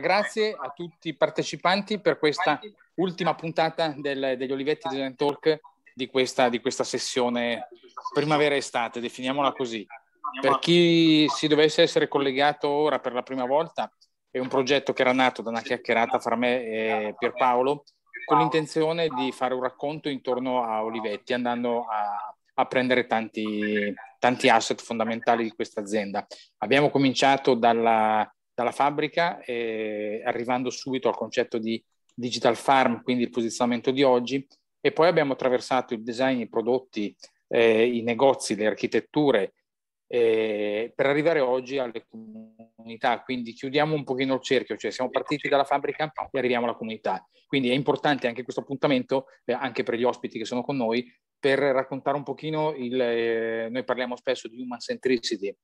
Grazie a tutti i partecipanti per questa ultima puntata degli Olivetti Design Talk di questa sessione primavera-estate, definiamola così. Per chi si dovesse essere collegato ora per la prima volta, è un progetto che era nato da una chiacchierata fra me e Pier Paolo, con l'intenzione di fare un racconto intorno a Olivetti, andando a prendere tanti asset fondamentali di questa azienda. Abbiamo cominciato dalla fabbrica, arrivando subito al concetto di digital farm, quindi il posizionamento di oggi, e poi abbiamo attraversato il design, i prodotti, i negozi, le architetture, per arrivare oggi alle comunità. Quindi chiudiamo un pochino il cerchio, cioè siamo partiti dalla fabbrica e arriviamo alla comunità. Quindi è importante anche questo appuntamento, anche per gli ospiti che sono con noi, per raccontare un pochino noi parliamo spesso di human centricity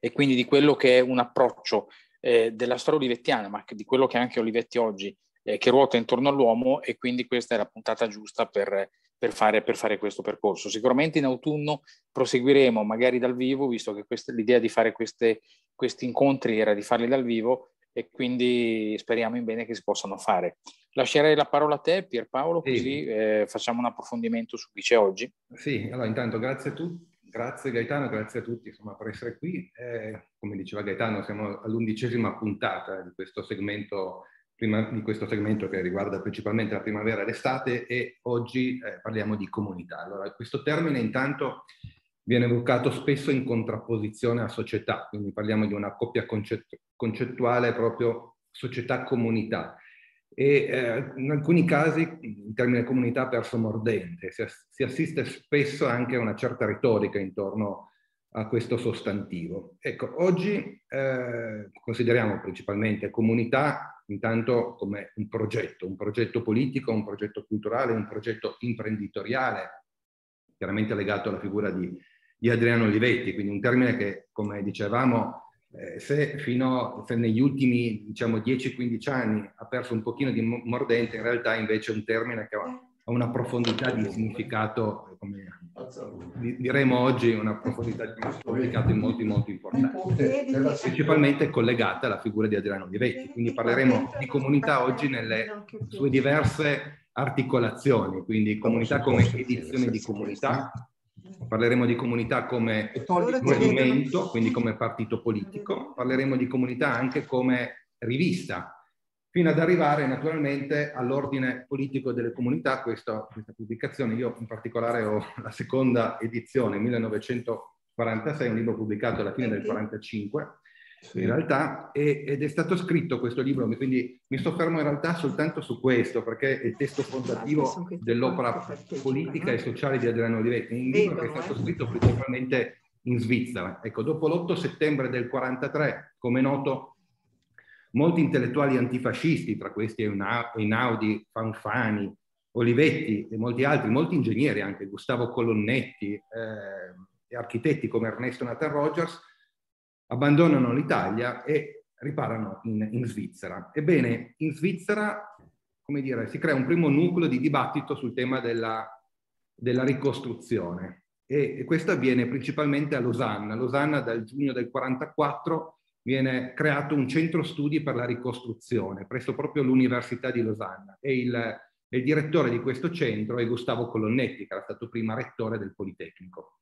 e quindi di quello che è un approccio della storia olivettiana, ma di quello che è anche Olivetti oggi, che ruota intorno all'uomo, e quindi questa è la puntata giusta per fare questo percorso. Sicuramente in autunno proseguiremo magari dal vivo, visto che l'idea di fare questi incontri era di farli dal vivo, e quindi speriamo in bene che si possano fare. Lascerei la parola a te, Pier Paolo, così sì. Facciamo un approfondimento su chi c'è oggi. Sì, allora intanto grazie a tutti, grazie Gaetano, grazie a tutti insomma, per essere qui. Come diceva Gaetano, siamo all'11ª puntata di questo segmento, che riguarda principalmente la primavera e l'estate, e oggi parliamo di comunità. Allora, questo termine intanto viene evocato spesso in contrapposizione a società, quindi parliamo di una coppia concettuale proprio società-comunità. In alcuni casi il termine comunità ha perso mordente, si assiste spesso anche a una certa retorica intorno a questo sostantivo. Ecco, oggi consideriamo principalmente comunità intanto come un progetto politico, un progetto culturale, un progetto imprenditoriale, chiaramente legato alla figura di Adriano Olivetti, quindi un termine che, come dicevamo, se negli ultimi diciamo 10-15 anni ha perso un pochino di mordente, in realtà invece è un termine che ha una profondità di significato, come diremo oggi, una profondità di significato molto importante, principalmente collegata alla figura di Adriano Olivetti. Quindi parleremo di comunità oggi nelle sue diverse articolazioni, quindi comunità come edizione di comunità, parleremo di comunità come movimento, quindi come partito politico, parleremo di comunità anche come rivista, fino ad arrivare naturalmente all'ordine politico delle comunità. Questa pubblicazione, io in particolare ho la seconda edizione, 1946, un libro pubblicato alla fine del 1945, in realtà, ed è stato scritto questo libro, quindi mi soffermo in realtà soltanto su questo, perché è il testo fondativo dell'opera politica e sociale di Adriano Olivetti, un libro che è stato scritto principalmente in Svizzera. Ecco, dopo l'8 settembre del 1943, come noto, molti intellettuali antifascisti, tra questi Einaudi, Fanfani, Olivetti e molti altri, molti ingegneri anche, Gustavo Colonnetti, e architetti come Ernesto Nathan Rogers, abbandonano l'Italia e riparano in Svizzera. Ebbene, in Svizzera, come dire, si crea un primo nucleo di dibattito sul tema della ricostruzione, e questo avviene principalmente a Losanna. A Losanna dal giugno del 1944 viene creato un centro studi per la ricostruzione presso proprio l'Università di Losanna, e il direttore di questo centro è Gustavo Colonnetti, che era stato prima rettore del Politecnico.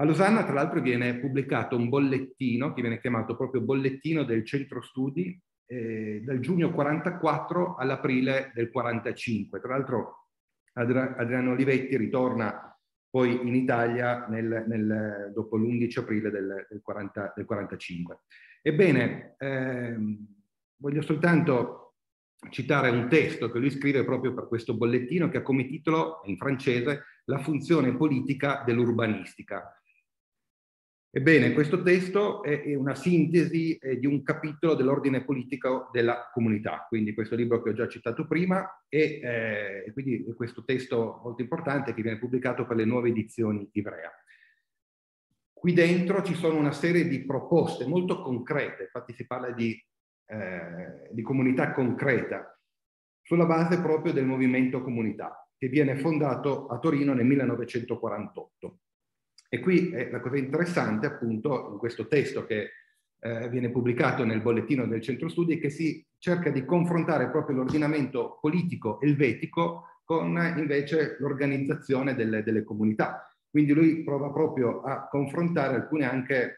A Losanna, tra l'altro, viene pubblicato un bollettino, che viene chiamato proprio bollettino del centro studi, dal giugno 44 all'aprile del 45. Tra l'altro Adriano Olivetti ritorna poi in Italia dopo l'11 aprile del 45. Ebbene, voglio soltanto citare un testo che lui scrive proprio per questo bollettino, che ha come titolo, in francese, La funzione politica dell'urbanistica. Ebbene, questo testo è una sintesi di un capitolo dell'ordine politico della comunità, quindi questo libro che ho già citato prima, e quindi questo testo molto importante che viene pubblicato per le nuove edizioni Ivrea. Qui dentro ci sono una serie di proposte molto concrete, infatti si parla di comunità concreta, sulla base proprio del movimento comunità, che viene fondato a Torino nel 1948. E qui la cosa interessante, appunto, in questo testo che viene pubblicato nel bollettino del Centro Studi, che si cerca di confrontare proprio l'ordinamento politico elvetico con invece l'organizzazione delle comunità. Quindi lui prova proprio a confrontare alcune anche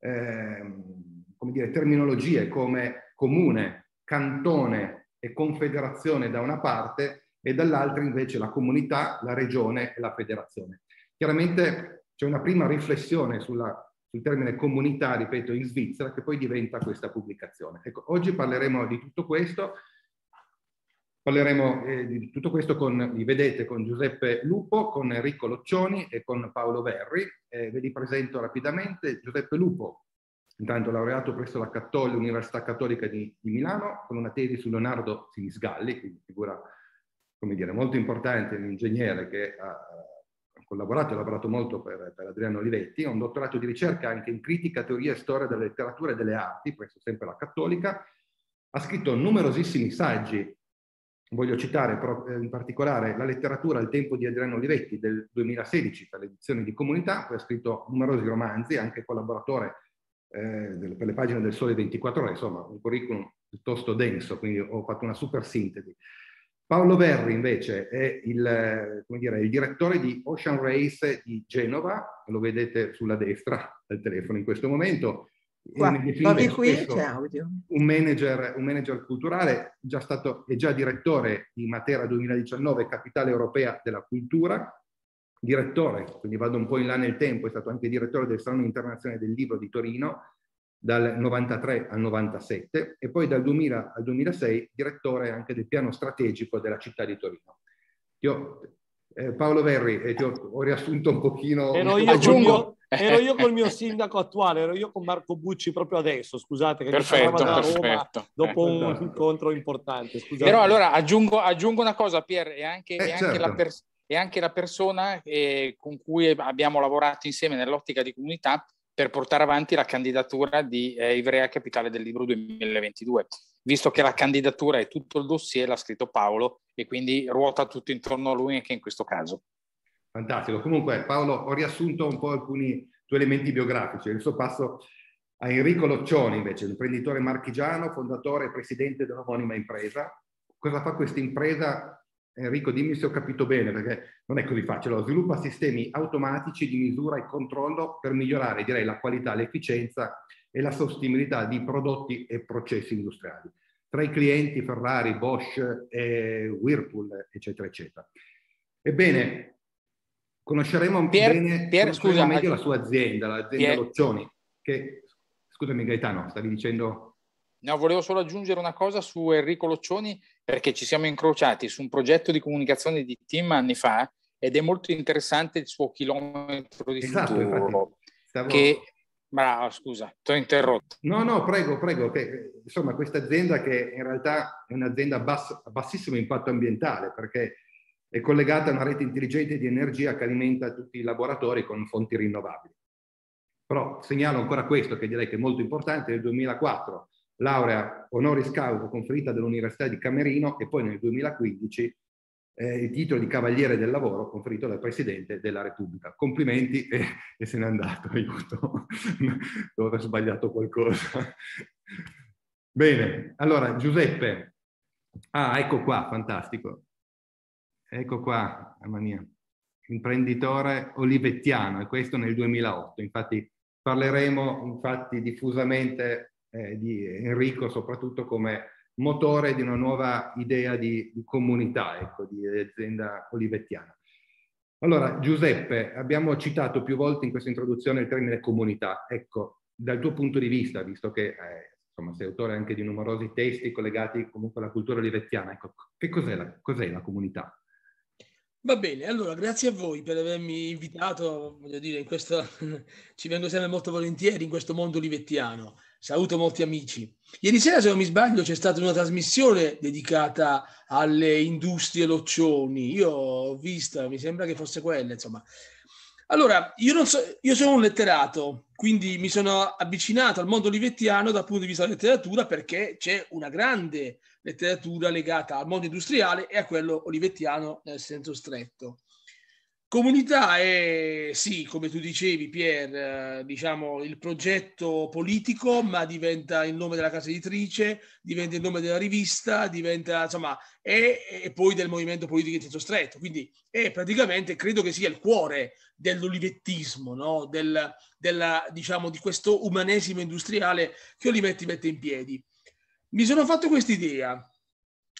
come dire, terminologie come comune, cantone e confederazione da una parte e dall'altra invece la comunità, la regione e la federazione. Chiaramente c'è una prima riflessione sul termine comunità, ripeto, in Svizzera, che poi diventa questa pubblicazione. Ecco, oggi parleremo di tutto questo. Parleremo di tutto questo vi vedete, con Giuseppe Lupo, con Enrico Loccioni e con Paolo Verri. Ve li presento rapidamente. Giuseppe Lupo, intanto laureato presso la Università Cattolica di Milano, con una tesi su Leonardo Sinisgalli, quindi figura, come dire, molto importante, un ingegnere che ha collaborato e lavorato molto per Adriano Olivetti. Ha un dottorato di ricerca anche in critica, teoria e storia della letteratura e delle arti, presso sempre la Cattolica. Ha scritto numerosissimi saggi. Voglio citare in particolare La letteratura al tempo di Adriano Olivetti del 2016 per l'edizione di Comunità, poi ha scritto numerosi romanzi, anche collaboratore per le pagine del Sole 24 Ore, insomma un curriculum piuttosto denso, quindi ho fatto una super sintesi. Paolo Verri invece è il direttore di Ocean Race di Genova, lo vedete sulla destra del telefono in questo momento. Proprio qui c'è audio. Un manager culturale, è già direttore di Matera 2019, Capitale Europea della Cultura, direttore, quindi vado un po' in là nel tempo, è stato anche direttore del Salone Internazionale del Libro di Torino dal 93 al 97 e poi dal 2000 al 2006 direttore anche del piano strategico della città di Torino. Paolo Verri, ho riassunto un pochino... Ero io col mio sindaco attuale, ero io con Marco Bucci proprio adesso, scusate che parlavo da Roma dopo un incontro importante. Scusate. Però allora aggiungo una cosa, Pier, e anche la persona con cui abbiamo lavorato insieme nell'ottica di comunità per portare avanti la candidatura di Ivrea Capitale del Libro 2022, visto che la candidatura e tutto il dossier l'ha scritto Paolo e quindi ruota tutto intorno a lui anche in questo caso. Fantastico. Comunque, Paolo, ho riassunto un po' alcuni tuoi elementi biografici. Adesso passo a Enrico Loccioni, invece, imprenditore marchigiano, fondatore e presidente dell'omonima impresa. Cosa fa questa impresa? Enrico, dimmi se ho capito bene, perché non è così facile. Sviluppa sistemi automatici di misura e controllo per migliorare, direi, la qualità, l'efficienza e la sostenibilità di prodotti e processi industriali. Tra i clienti Ferrari, Bosch, Whirlpool, eccetera, eccetera. Ebbene... Conosceremo meglio la sua azienda, l'azienda Loccioni, che, scusami Gaetano, stavi dicendo... No, volevo solo aggiungere una cosa su Enrico Loccioni, perché ci siamo incrociati su un progetto di comunicazione di team anni fa ed è molto interessante il suo chilometro di futuro. Bravo, scusa, ti ho interrotto. No, prego. Che, insomma, questa azienda che in realtà è un'azienda a bassissimo impatto ambientale, perché... è collegata a una rete intelligente di energia che alimenta tutti i laboratori con fonti rinnovabili. Però segnalo ancora questo, che direi che è molto importante, nel 2004 laurea honoris causa conferita dall'Università di Camerino e poi nel 2015 il titolo di Cavaliere del Lavoro conferito dal Presidente della Repubblica. Complimenti e se n'è andato, aiuto, devo aver sbagliato qualcosa. Bene, allora Giuseppe, ecco qua, fantastico. Ecco qua, mamma mia, imprenditore olivettiano, e questo nel 2008. Infatti parleremo diffusamente di Enrico, soprattutto come motore di una nuova idea di comunità, ecco, di azienda olivettiana. Allora, Giuseppe, abbiamo citato più volte in questa introduzione il termine comunità. Ecco, dal tuo punto di vista, visto che sei autore anche di numerosi testi collegati comunque alla cultura olivettiana, ecco, che cos'è la comunità? Va bene, allora grazie a voi per avermi invitato, voglio dire, ci vengo sempre molto volentieri in questo mondo olivettiano, saluto molti amici. Ieri sera, se non mi sbaglio, c'è stata una trasmissione dedicata alle industrie Loccioni, io ho vista, mi sembra che fosse quella, insomma. Allora, io sono un letterato, quindi mi sono avvicinato al mondo olivettiano dal punto di vista della letteratura perché c'è una grande letteratura legata al mondo industriale e a quello olivettiano nel senso stretto. Comunità è, sì, come tu dicevi Pier, diciamo il progetto politico, ma diventa il nome della casa editrice, diventa il nome della rivista, diventa, insomma, e poi del movimento politico in senso stretto. Quindi è praticamente, credo che sia il cuore dell'olivettismo, no? Diciamo, di questo umanesimo industriale che Olivetti mette in piedi. Mi sono fatto quest'idea,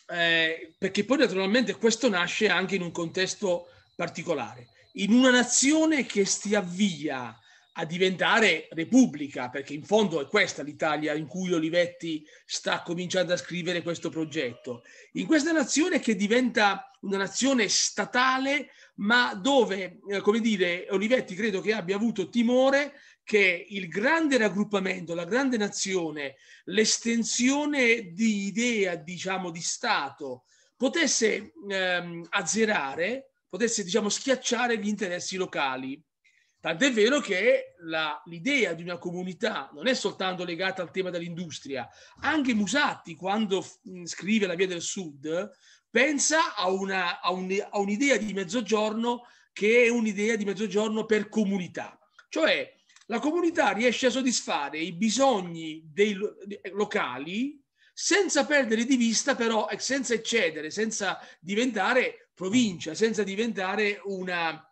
perché poi naturalmente questo nasce anche in un contesto particolare, in una nazione che si avvia a diventare repubblica, perché in fondo è questa l'Italia in cui Olivetti sta cominciando a scrivere questo progetto, in questa nazione che diventa una nazione statale, ma dove, come dire, Olivetti credo che abbia avuto timore che il grande raggruppamento, la grande nazione, l'estensione di idea, diciamo, di Stato, potesse azzerare, potesse, diciamo, schiacciare gli interessi locali. Tant'è vero che l'idea di una comunità non è soltanto legata al tema dell'industria. Anche Musatti, quando scrive La Via del Sud, pensa a un'idea di mezzogiorno che è un'idea di mezzogiorno per comunità. Cioè la comunità riesce a soddisfare i bisogni dei locali senza perdere di vista però, senza eccedere, senza diventare provincia, senza diventare una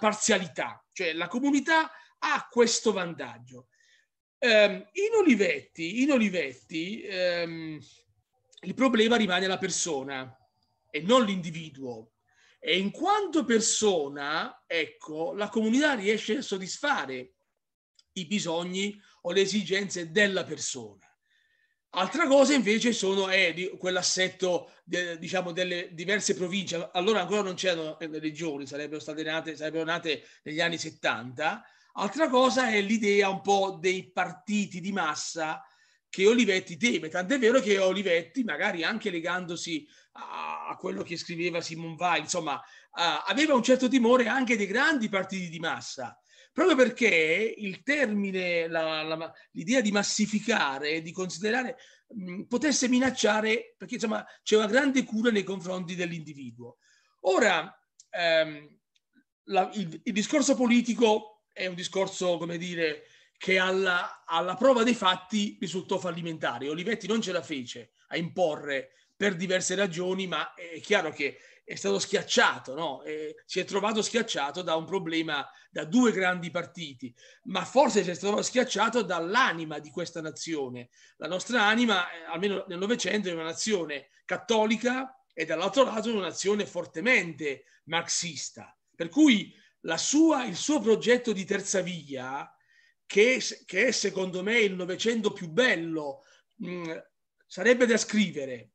parzialità. Cioè la comunità ha questo vantaggio. In Olivetti, il problema rimane la persona e non l'individuo. E in quanto persona, ecco, la comunità riesce a soddisfare i bisogni o le esigenze della persona. Altra cosa invece sono quell'assetto, diciamo, delle diverse province. Allora ancora non c'erano le regioni, sarebbero nate negli anni 70. Altra cosa è l'idea un po' dei partiti di massa che Olivetti teme. Tant'è vero che Olivetti, magari anche legandosi a quello che scriveva Simone Weil, insomma, aveva un certo timore anche dei grandi partiti di massa. Proprio perché il termine, l'idea di massificare, di considerare, potesse minacciare, perché insomma c'è una grande cura nei confronti dell'individuo. Ora, il discorso politico è un discorso, come dire, che alla prova dei fatti risultò fallimentare. Olivetti non ce la fece a imporre per diverse ragioni, ma è chiaro che è stato schiacciato, no? Si è trovato schiacciato da un problema, da due grandi partiti, ma forse si è trovato schiacciato dall'anima di questa nazione. La nostra anima, almeno nel Novecento, è una nazione cattolica e dall'altro lato è una nazione fortemente marxista. Per cui il suo progetto di terza via, che è secondo me il Novecento più bello, sarebbe da scrivere.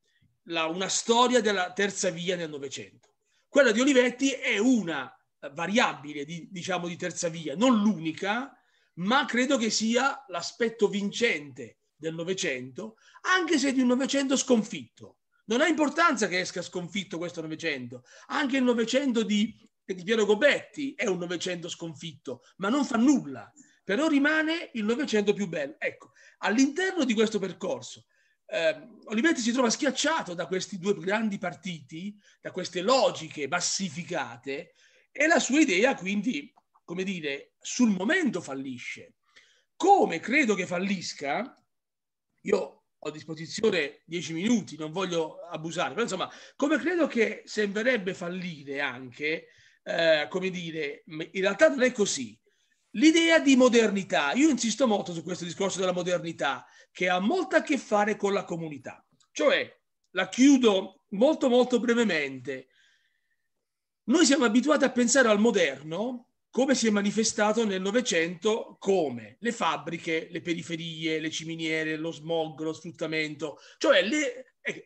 Una storia della terza via nel Novecento. Quella di Olivetti è una variabile, diciamo, di terza via, non l'unica, ma credo che sia l'aspetto vincente del Novecento, anche se di un Novecento sconfitto. Non ha importanza che esca sconfitto questo Novecento. Anche il Novecento di Piero Gobetti è un Novecento sconfitto, ma non fa nulla. Però rimane il Novecento più bello. Ecco, all'interno di questo percorso, Olivetti si trova schiacciato da questi due grandi partiti, da queste logiche massificate, e la sua idea quindi, come dire, sul momento fallisce. Come credo che fallisca, io ho a disposizione 10 minuti, non voglio abusare, però insomma, come credo che sembrerebbe fallire anche, come dire, in realtà non è così. L'idea di modernità, io insisto molto su questo discorso della modernità, che ha molto a che fare con la comunità. Cioè, la chiudo molto molto brevemente, noi siamo abituati a pensare al moderno come si è manifestato nel Novecento, come le fabbriche, le periferie, le ciminiere, lo smog, lo sfruttamento, cioè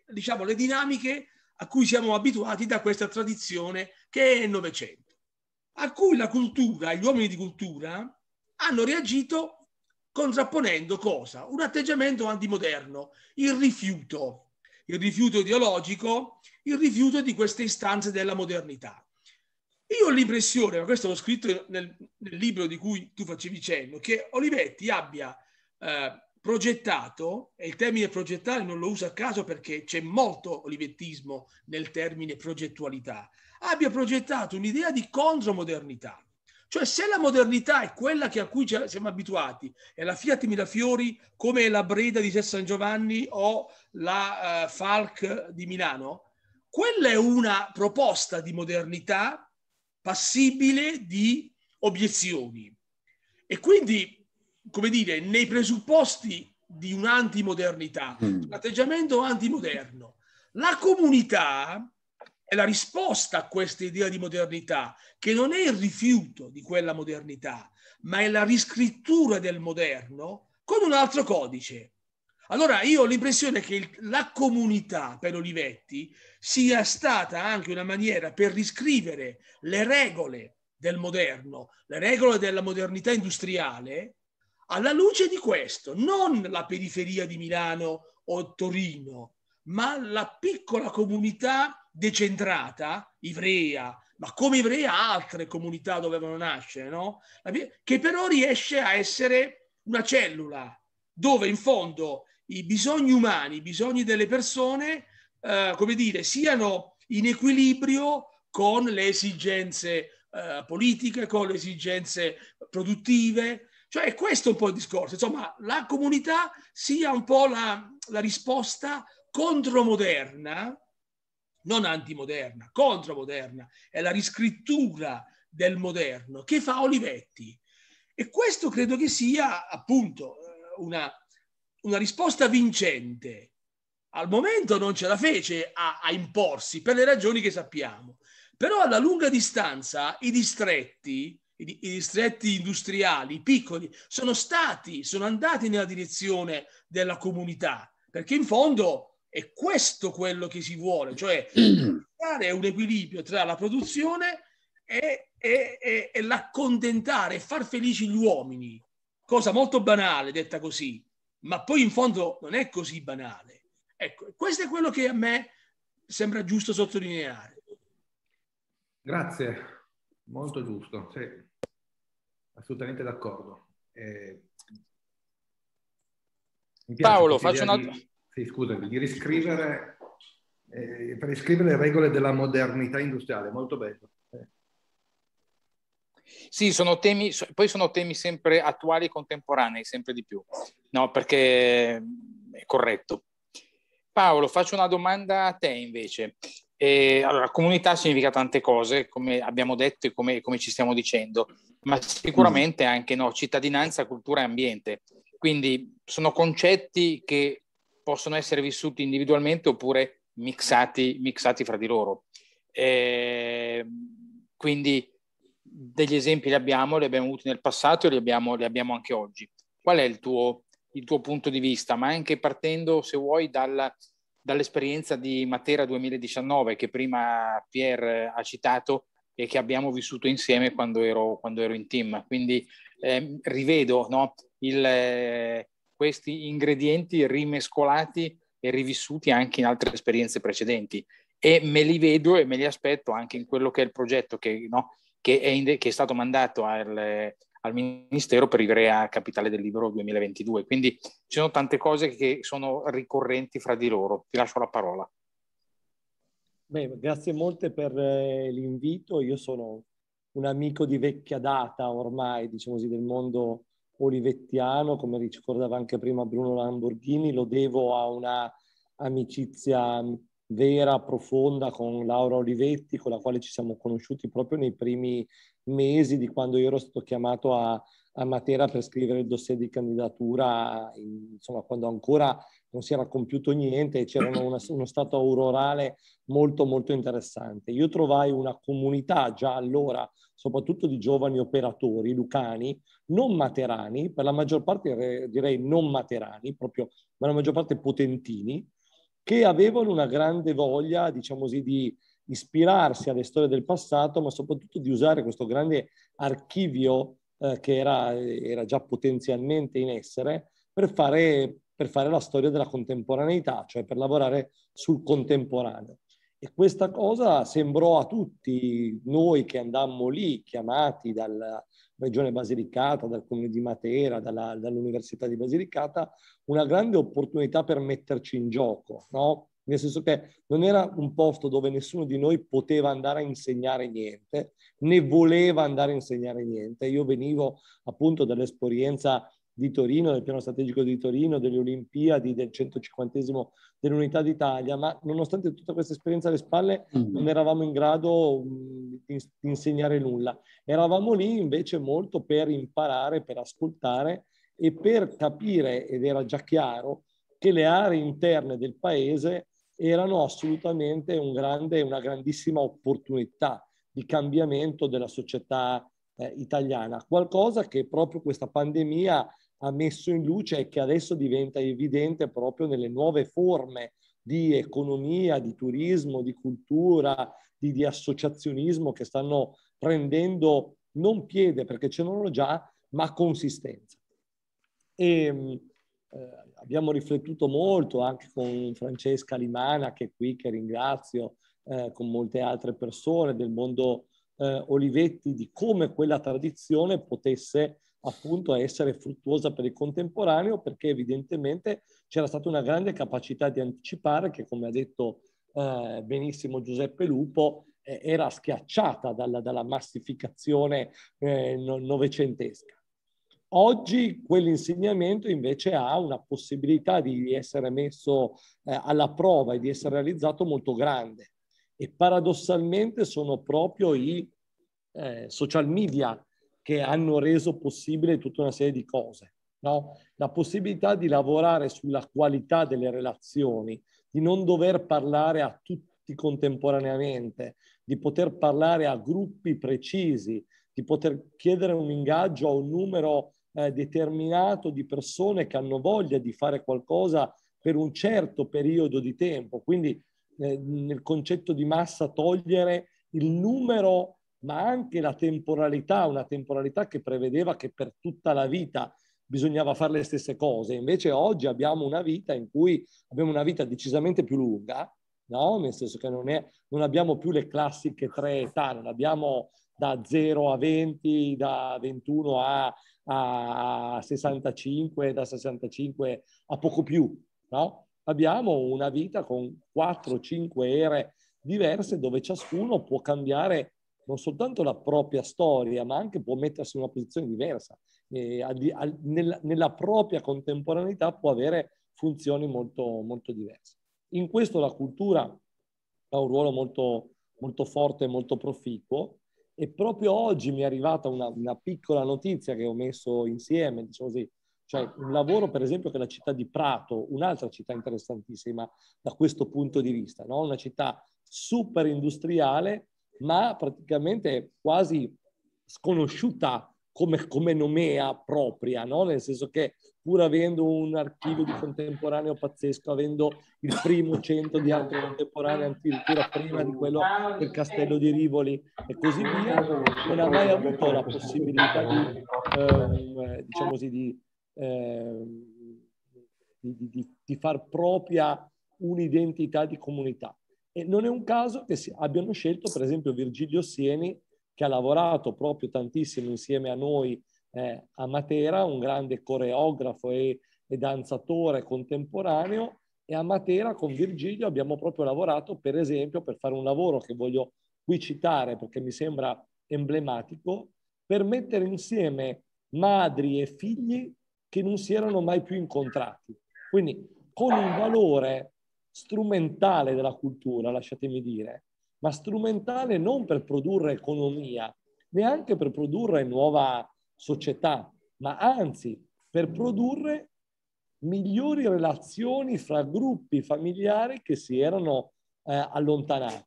diciamo, le dinamiche a cui siamo abituati da questa tradizione che è il Novecento, a cui la cultura, gli uomini di cultura hanno reagito contrapponendo cosa? Un atteggiamento antimoderno, il rifiuto ideologico, il rifiuto di queste istanze della modernità. Io ho l'impressione, ma questo l'ho scritto nel libro di cui tu facevi cenno, che Olivetti abbia progettato, e il termine progettare non lo uso a caso perché c'è molto olivettismo nel termine progettualità, abbia progettato un'idea di contromodernità. Cioè, se la modernità è quella a cui siamo abituati, è la Fiat Mirafiori come la Breda di San Giovanni o la Falck di Milano, quella è una proposta di modernità passibile di obiezioni. E quindi, come dire, nei presupposti di un'antimodernità, un atteggiamento antimoderno. La comunità è la risposta a questa idea di modernità, che non è il rifiuto di quella modernità, ma è la riscrittura del moderno con un altro codice. Allora io ho l'impressione che la comunità per Olivetti sia stata anche una maniera per riscrivere le regole del moderno, le regole della modernità industriale, alla luce di questo, non la periferia di Milano o Torino, ma la piccola comunità decentrata, Ivrea, ma come Ivrea altre comunità dovevano nascere, no? Che però riesce a essere una cellula dove in fondo i bisogni umani, i bisogni delle persone, come dire, siano in equilibrio con le esigenze politiche, con le esigenze produttive. Cioè questo è un po' il discorso, insomma la comunità sia un po' la risposta contromoderna, non antimoderna, contromoderna, è la riscrittura del moderno che fa Olivetti. E questo credo che sia appunto una risposta vincente. Al momento non ce la fece a imporsi per le ragioni che sappiamo, però alla lunga distanza i distretti industriali, piccoli, sono andati nella direzione della comunità, perché in fondo è questo quello che si vuole, cioè dare un equilibrio tra la produzione e l'accontentare, far felici gli uomini, cosa molto banale detta così, ma poi in fondo non è così banale. Ecco, questo è quello che a me sembra giusto sottolineare. Grazie. Molto giusto, sì, assolutamente d'accordo. Paolo, faccio un'altra... Sì, scusami, di riscrivere, per riscrivere le regole della modernità industriale, molto bello. Sì, sono temi sempre attuali e contemporanei, sempre di più, no, perché è corretto. Paolo, faccio una domanda a te invece. Allora, comunità significa tante cose, come abbiamo detto e come ci stiamo dicendo, ma sicuramente anche no, cittadinanza, cultura e ambiente. Quindi sono concetti che possono essere vissuti individualmente oppure mixati fra di loro. Quindi degli esempi li abbiamo avuti nel passato e li abbiamo anche oggi. Qual è il tuo punto di vista? Ma anche partendo, se vuoi, dall'esperienza di Matera 2019 che prima Pier ha citato e che abbiamo vissuto insieme quando ero in team. Quindi rivedo, no, questi ingredienti rimescolati e rivissuti anche in altre esperienze precedenti, e me li vedo e me li aspetto anche in quello che è il progetto che è stato mandato al Ministero per Ivrea Capitale del Libro 2022. Quindi ci sono tante cose che sono ricorrenti fra di loro. Ti lascio la parola. Beh, grazie molte per l'invito. Io sono un amico di vecchia data ormai, diciamo così, del mondo olivettiano, come ricordava anche prima Bruno Lamborghini. Lo devo a una amicizia vera, profonda con Laura Olivetti, con la quale ci siamo conosciuti proprio nei primi mesi di quando io ero stato chiamato a Matera per scrivere il dossier di candidatura, insomma quando ancora non si era compiuto niente e c'era uno stato aurorale molto molto interessante. Io trovai una comunità già allora, soprattutto di giovani operatori lucani, non materani, per la maggior parte direi non materani proprio, ma la maggior parte potentini, che avevano una grande voglia, diciamo così, di ispirarsi alle storie del passato, ma soprattutto di usare questo grande archivio che era già potenzialmente in essere per fare la storia della contemporaneità, cioè per lavorare sul contemporaneo. E questa cosa sembrò a tutti noi che andammo lì, chiamati dalla Regione Basilicata, dal Comune di Matera, dall'Università di Basilicata, una grande opportunità per metterci in gioco, no? Nel senso che non era un posto dove nessuno di noi poteva andare a insegnare niente, né voleva andare a insegnare niente. Io venivo appunto dall'esperienza di Torino, del piano strategico di Torino, delle Olimpiadi, del 150° dell'Unità d'Italia, ma nonostante tutta questa esperienza alle spalle non eravamo in grado di insegnare nulla. Eravamo lì invece molto per imparare, per ascoltare e per capire, ed era già chiaro, che le aree interne del paese erano assolutamente una grandissima opportunità di cambiamento della società italiana, qualcosa che proprio questa pandemia ha messo in luce e che adesso diventa evidente proprio nelle nuove forme di economia, di turismo, di cultura, di associazionismo che stanno prendendo non piede perché ce n'erano già, ma consistenza. E abbiamo riflettuto molto anche con Francesca Limana, che è qui, che ringrazio, con molte altre persone del mondo Olivetti, di come quella tradizione potesse appunto essere fruttuosa per il contemporaneo, perché evidentemente c'era stata una grande capacità di anticipare che, come ha detto benissimo Giuseppe Lupo, era schiacciata dalla massificazione novecentesca. Oggi quell'insegnamento invece ha una possibilità di essere messo alla prova e di essere realizzato molto grande. E paradossalmente sono proprio i social media che hanno reso possibile tutta una serie di cose, no? La possibilità di lavorare sulla qualità delle relazioni, di non dover parlare a tutti contemporaneamente, di poter parlare a gruppi precisi, di poter chiedere un ingaggio a un numero determinato di persone che hanno voglia di fare qualcosa per un certo periodo di tempo. Quindi nel concetto di massa togliere il numero ma anche la temporalità, una temporalità che prevedeva che per tutta la vita bisognava fare le stesse cose. Invece oggi abbiamo una vita in cui abbiamo una vita decisamente più lunga, no? Nel senso che non abbiamo più le classiche tre età, non abbiamo da 0 a 20, da 21 a 65, da 65 a poco più, no? Abbiamo una vita con 4-5 ere diverse dove ciascuno può cambiare non soltanto la propria storia, ma anche può mettersi in una posizione diversa. E nella propria contemporaneità può avere funzioni molto, molto diverse. In questo la cultura ha un ruolo molto, molto forte e molto proficuo, e proprio oggi mi è arrivata una piccola notizia che ho messo insieme, diciamo così. Cioè un lavoro per esempio che la città di Prato, un'altra città interessantissima da questo punto di vista, no? Una città super industriale ma praticamente quasi sconosciuta come nomea propria, no? Nel senso che pur avendo un archivio di contemporaneo pazzesco, avendo il primo centro di arte contemporanea, addirittura prima di quello del Castello di Rivoli e così via, non ha mai avuto la possibilità diciamo così, di far propria un'identità di comunità. E non è un caso che abbiano scelto per esempio Virgilio Sieni, che ha lavorato proprio tantissimo insieme a noi a Matera, un grande coreografo e danzatore contemporaneo, e a Matera con Virgilio abbiamo proprio lavorato per esempio per fare un lavoro che voglio qui citare perché mi sembra emblematico, per mettere insieme madri e figli che non si erano mai più incontrati. Quindi con un valore strumentale della cultura, lasciatemi dire, ma strumentale non per produrre economia, neanche per produrre nuova società, ma anzi per produrre migliori relazioni fra gruppi familiari che si erano allontanati.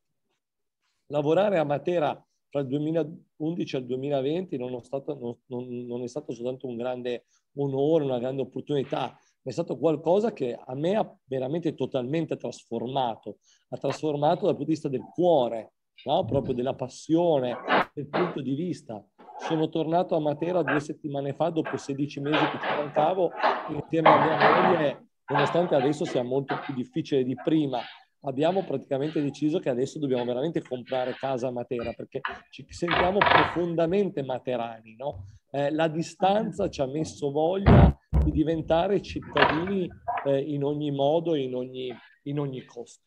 Lavorare a Matera fra il 2011 al 2020 non è stato soltanto un grande onore, una grande opportunità, ma è stato qualcosa che a me ha veramente totalmente trasformato, ha trasformato dal punto di vista del cuore, no? Proprio della passione, del punto di vista. Sono tornato a Matera 2 settimane fa, dopo 16 mesi che ci mancavo, insieme a mia moglie, nonostante adesso sia molto più difficile di prima, abbiamo praticamente deciso che adesso dobbiamo veramente comprare casa a Matera, perché ci sentiamo profondamente materani, no? La distanza ci ha messo voglia di diventare cittadini in ogni modo, in ogni costo.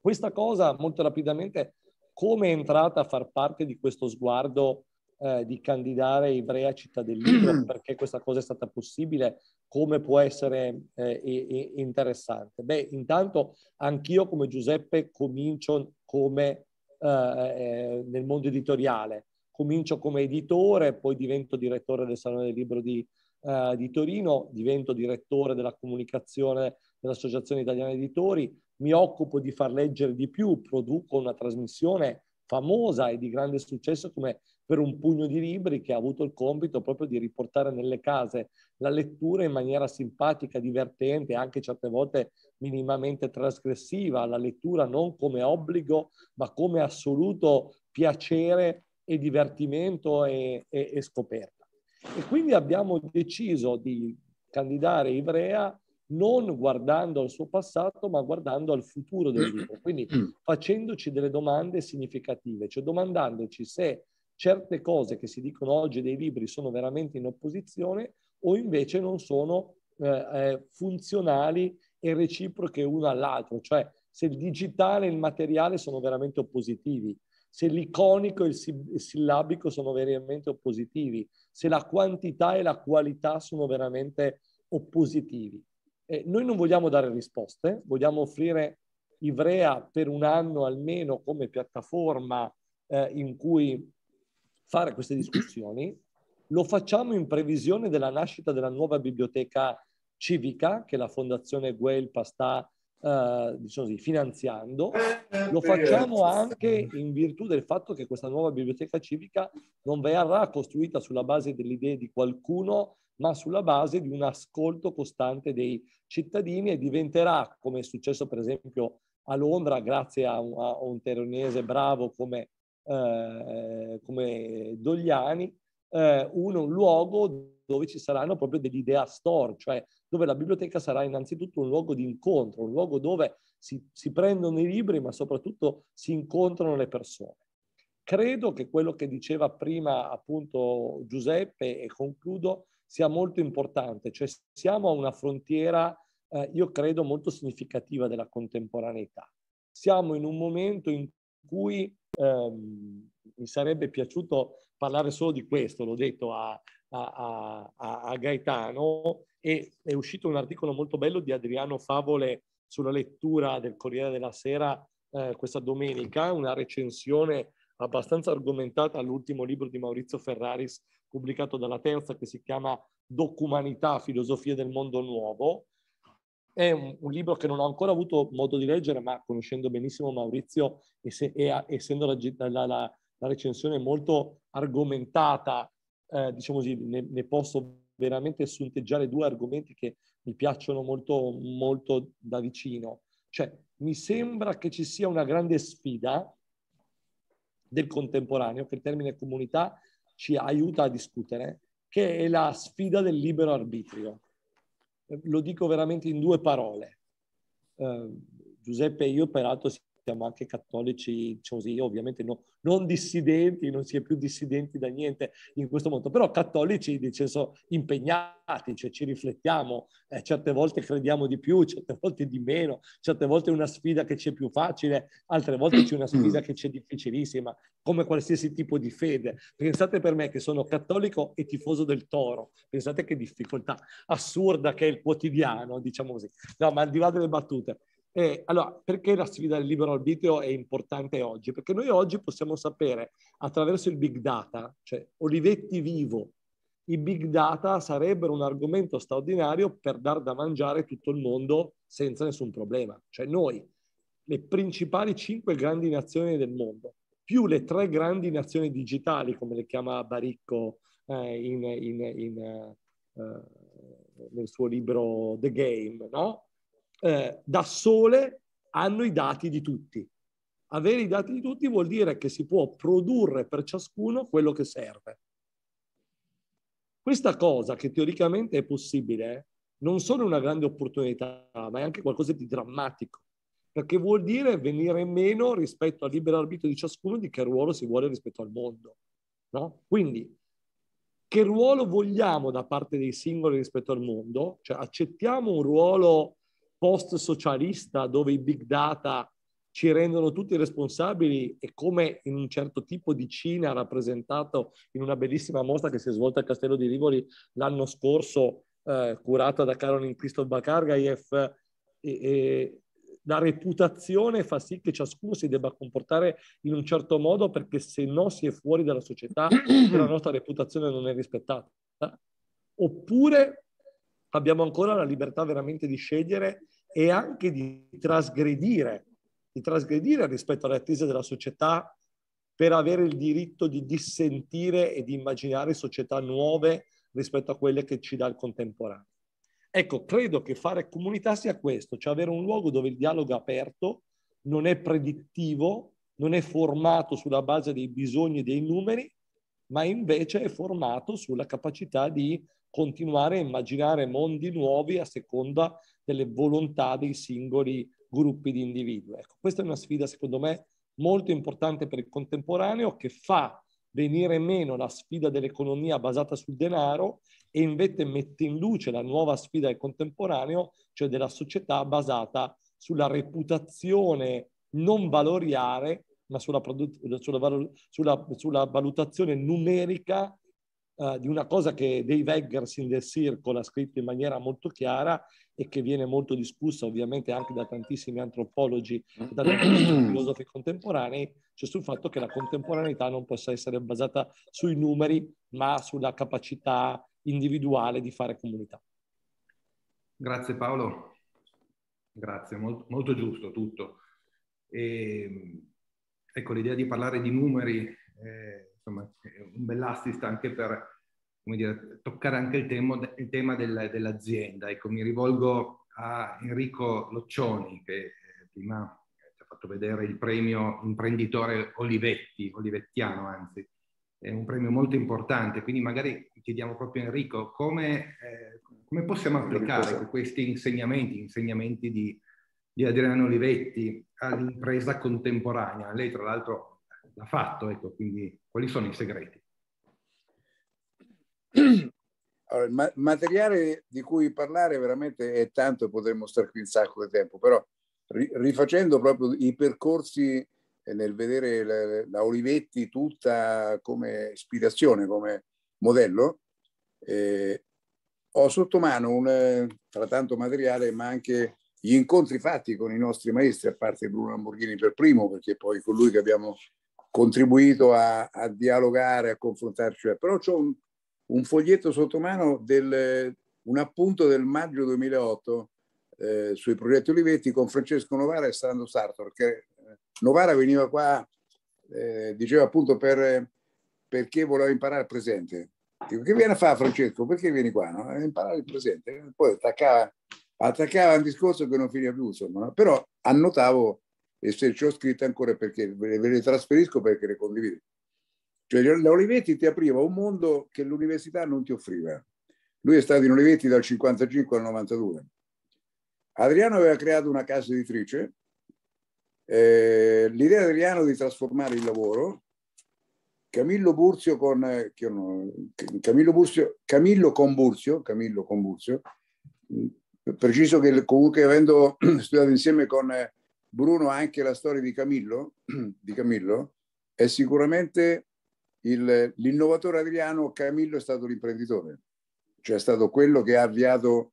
Questa cosa, molto rapidamente, come è entrata a far parte di questo sguardo di candidare Ivrea Città del Libro, perché questa cosa è stata possibile, come può essere interessante? Beh, intanto anch'io come Giuseppe comincio come, nel mondo editoriale, comincio come editore, poi divento direttore del Salone del Libro di Torino, divento direttore della comunicazione dell'Associazione Italiana Editori, mi occupo di far leggere di più, produco una trasmissione famosa e di grande successo come Per un pugno di libri, che ha avuto il compito proprio di riportare nelle case la lettura in maniera simpatica, divertente, anche certe volte minimamente trasgressiva, la lettura non come obbligo, ma come assoluto piacere e divertimento e scoperta. E quindi abbiamo deciso di candidare Ivrea non guardando al suo passato, ma guardando al futuro del libro, quindi facendoci delle domande significative, cioè domandandoci se certe cose che si dicono oggi dei libri sono veramente in opposizione o invece non sono funzionali e reciproche una all'altro, cioè se il digitale e il materiale sono veramente oppositivi, se l'iconico e il sillabico sono veramente oppositivi, se la quantità e la qualità sono veramente oppositivi. Noi non vogliamo dare risposte, vogliamo offrire Ivrea per un anno almeno come piattaforma in cui fare queste discussioni. Lo facciamo in previsione della nascita della nuova biblioteca civica che la Fondazione Guelpa sta diciamo così, finanziando. Lo facciamo anche in virtù del fatto che questa nuova biblioteca civica non verrà costruita sulla base delle idee di qualcuno, ma sulla base di un ascolto costante dei cittadini, e diventerà, come è successo per esempio a Londra, grazie a un torinese bravo come Dogliani, un luogo dove ci saranno proprio degli idea store, cioè dove la biblioteca sarà innanzitutto un luogo di incontro, un luogo dove si prendono i libri, ma soprattutto si incontrano le persone. Credo che quello che diceva prima appunto Giuseppe, e concludo, sia molto importante, cioè siamo a una frontiera, io credo, molto significativa della contemporaneità. Siamo in un momento in cui mi sarebbe piaciuto parlare solo di questo, l'ho detto a Gaetano, e è uscito un articolo molto bello di Adriano Favole sulla lettura del Corriere della Sera questa domenica, una recensione abbastanza argomentata all'ultimo libro di Maurizio Ferraris pubblicato dalla Terza, che si chiama Documanità, filosofia del mondo nuovo. È un libro che non ho ancora avuto modo di leggere, ma conoscendo benissimo Maurizio e essendo la recensione molto argomentata, diciamo così, ne posso veramente sunteggiare due argomenti che mi piacciono molto, molto da vicino. Cioè, mi sembra che ci sia una grande sfida del contemporaneo, che il termine comunità ci aiuta a discutere, che è la sfida del libero arbitrio. Lo dico veramente in due parole. Giuseppe e io peraltro siamo anche cattolici, diciamo così, ovviamente non dissidenti, non si è più dissidenti da niente in questo mondo, però cattolici nel senso impegnati, cioè ci riflettiamo, certe volte crediamo di più, certe volte di meno, certe volte è una sfida che c'è più facile, altre volte c'è una sfida che c'è difficilissima, come qualsiasi tipo di fede. Pensate per me che sono cattolico e tifoso del Toro, pensate che difficoltà assurda che è il quotidiano, diciamo così. No, ma al di là delle battute. Allora, perché la sfida del libero arbitrio è importante oggi? Perché noi oggi possiamo sapere attraverso il big data, cioè Olivetti vivo, i big data sarebbero un argomento straordinario per dar da mangiare tutto il mondo senza nessun problema. Cioè noi, le principali 5 grandi nazioni del mondo, più le 3 grandi nazioni digitali, come le chiama Baricco nel suo libro The Game, no? Da sole hanno i dati di tutti. Avere i dati di tutti vuol dire che si può produrre per ciascuno quello che serve. Questa cosa, che teoricamente è possibile, non solo è una grande opportunità, ma è anche qualcosa di drammatico, perché vuol dire venire meno rispetto al libero arbitrio di ciascuno di che ruolo si vuole rispetto al mondo, no? Quindi che ruolo vogliamo da parte dei singoli rispetto al mondo? Cioè accettiamo un ruolo post-socialista dove i big data ci rendono tutti responsabili, e come in un certo tipo di Cina rappresentato in una bellissima mostra che si è svolta al Castello di Rivoli l'anno scorso, curata da Caroline Christoph Kargayev, la reputazione fa sì che ciascuno si debba comportare in un certo modo, perché se no si è fuori dalla società e la nostra reputazione non è rispettata. Oppure abbiamo ancora la libertà veramente di scegliere e anche di trasgredire rispetto alle attese della società, per avere il diritto di dissentire e di immaginare società nuove rispetto a quelle che ci dà il contemporaneo. Ecco, credo che fare comunità sia questo, cioè avere un luogo dove il dialogo è aperto, non è predittivo, non è formato sulla base dei bisogni e dei numeri, ma invece è formato sulla capacità di continuare a immaginare mondi nuovi a seconda delle volontà dei singoli gruppi di individui. Ecco, questa è una sfida, secondo me, molto importante per il contemporaneo, che fa venire meno la sfida dell'economia basata sul denaro e invece mette in luce la nuova sfida del contemporaneo, cioè della società basata sulla reputazione non valoriale, ma sulla valutazione numerica di una cosa che Dave Eggers in The Circle ha scritto in maniera molto chiara e che viene molto discussa ovviamente anche da tantissimi antropologi e da tantissimi filosofi contemporanei, cioè sul fatto che la contemporaneità non possa essere basata sui numeri, ma sulla capacità individuale di fare comunità. Grazie Paolo, grazie, molto, molto giusto tutto. E, ecco, l'idea di parlare di numeri insomma, è un bell'assist anche per, come dire, toccare anche il tema dell'azienda. Ecco, mi rivolgo a Enrico Loccioni, che prima ci ha fatto vedere il premio imprenditore Olivetti, olivettiano anzi. È un premio molto importante, quindi magari chiediamo proprio a Enrico come possiamo applicare questi insegnamenti di Adriano Olivetti all'impresa contemporanea. Lei tra l'altro l'ha fatto, ecco, quindi quali sono i segreti? Allora, il materiale di cui parlare veramente è tanto, potremmo stare qui un sacco di tempo, però rifacendo proprio i percorsi, nel vedere la Olivetti tutta come ispirazione, come modello, ho sotto mano, tra tanto materiale, ma anche gli incontri fatti con i nostri maestri, a parte Bruno Lamborghini per primo, perché poi con lui che abbiamo contribuito a dialogare, a confrontarci. Però c'ho un foglietto sotto mano, un appunto del maggio 2008 sui progetti Olivetti con Francesco Novara e Sandro Sartor, che Novara veniva qua, diceva appunto perché voleva imparare il presente. Dico, che viene a fare Francesco? Perché vieni qua? No? Imparare il presente. Poi attaccava un discorso che non finiva più, insomma. No? Però annotavo, e se ci ho scritto ancora perché ve le trasferisco, perché le condivido. Cioè la Olivetti ti apriva un mondo che l'università non ti offriva. Lui è stato in Olivetti dal 55 al 92. Adriano aveva creato una casa editrice. L'idea di Adriano di trasformare il lavoro, Camillo con Burzio, preciso che comunque avendo studiato insieme con Bruno anche la storia di Camillo, è sicuramente l'innovatore Adriano. Camillo è stato l'imprenditore, cioè è stato quello che ha avviato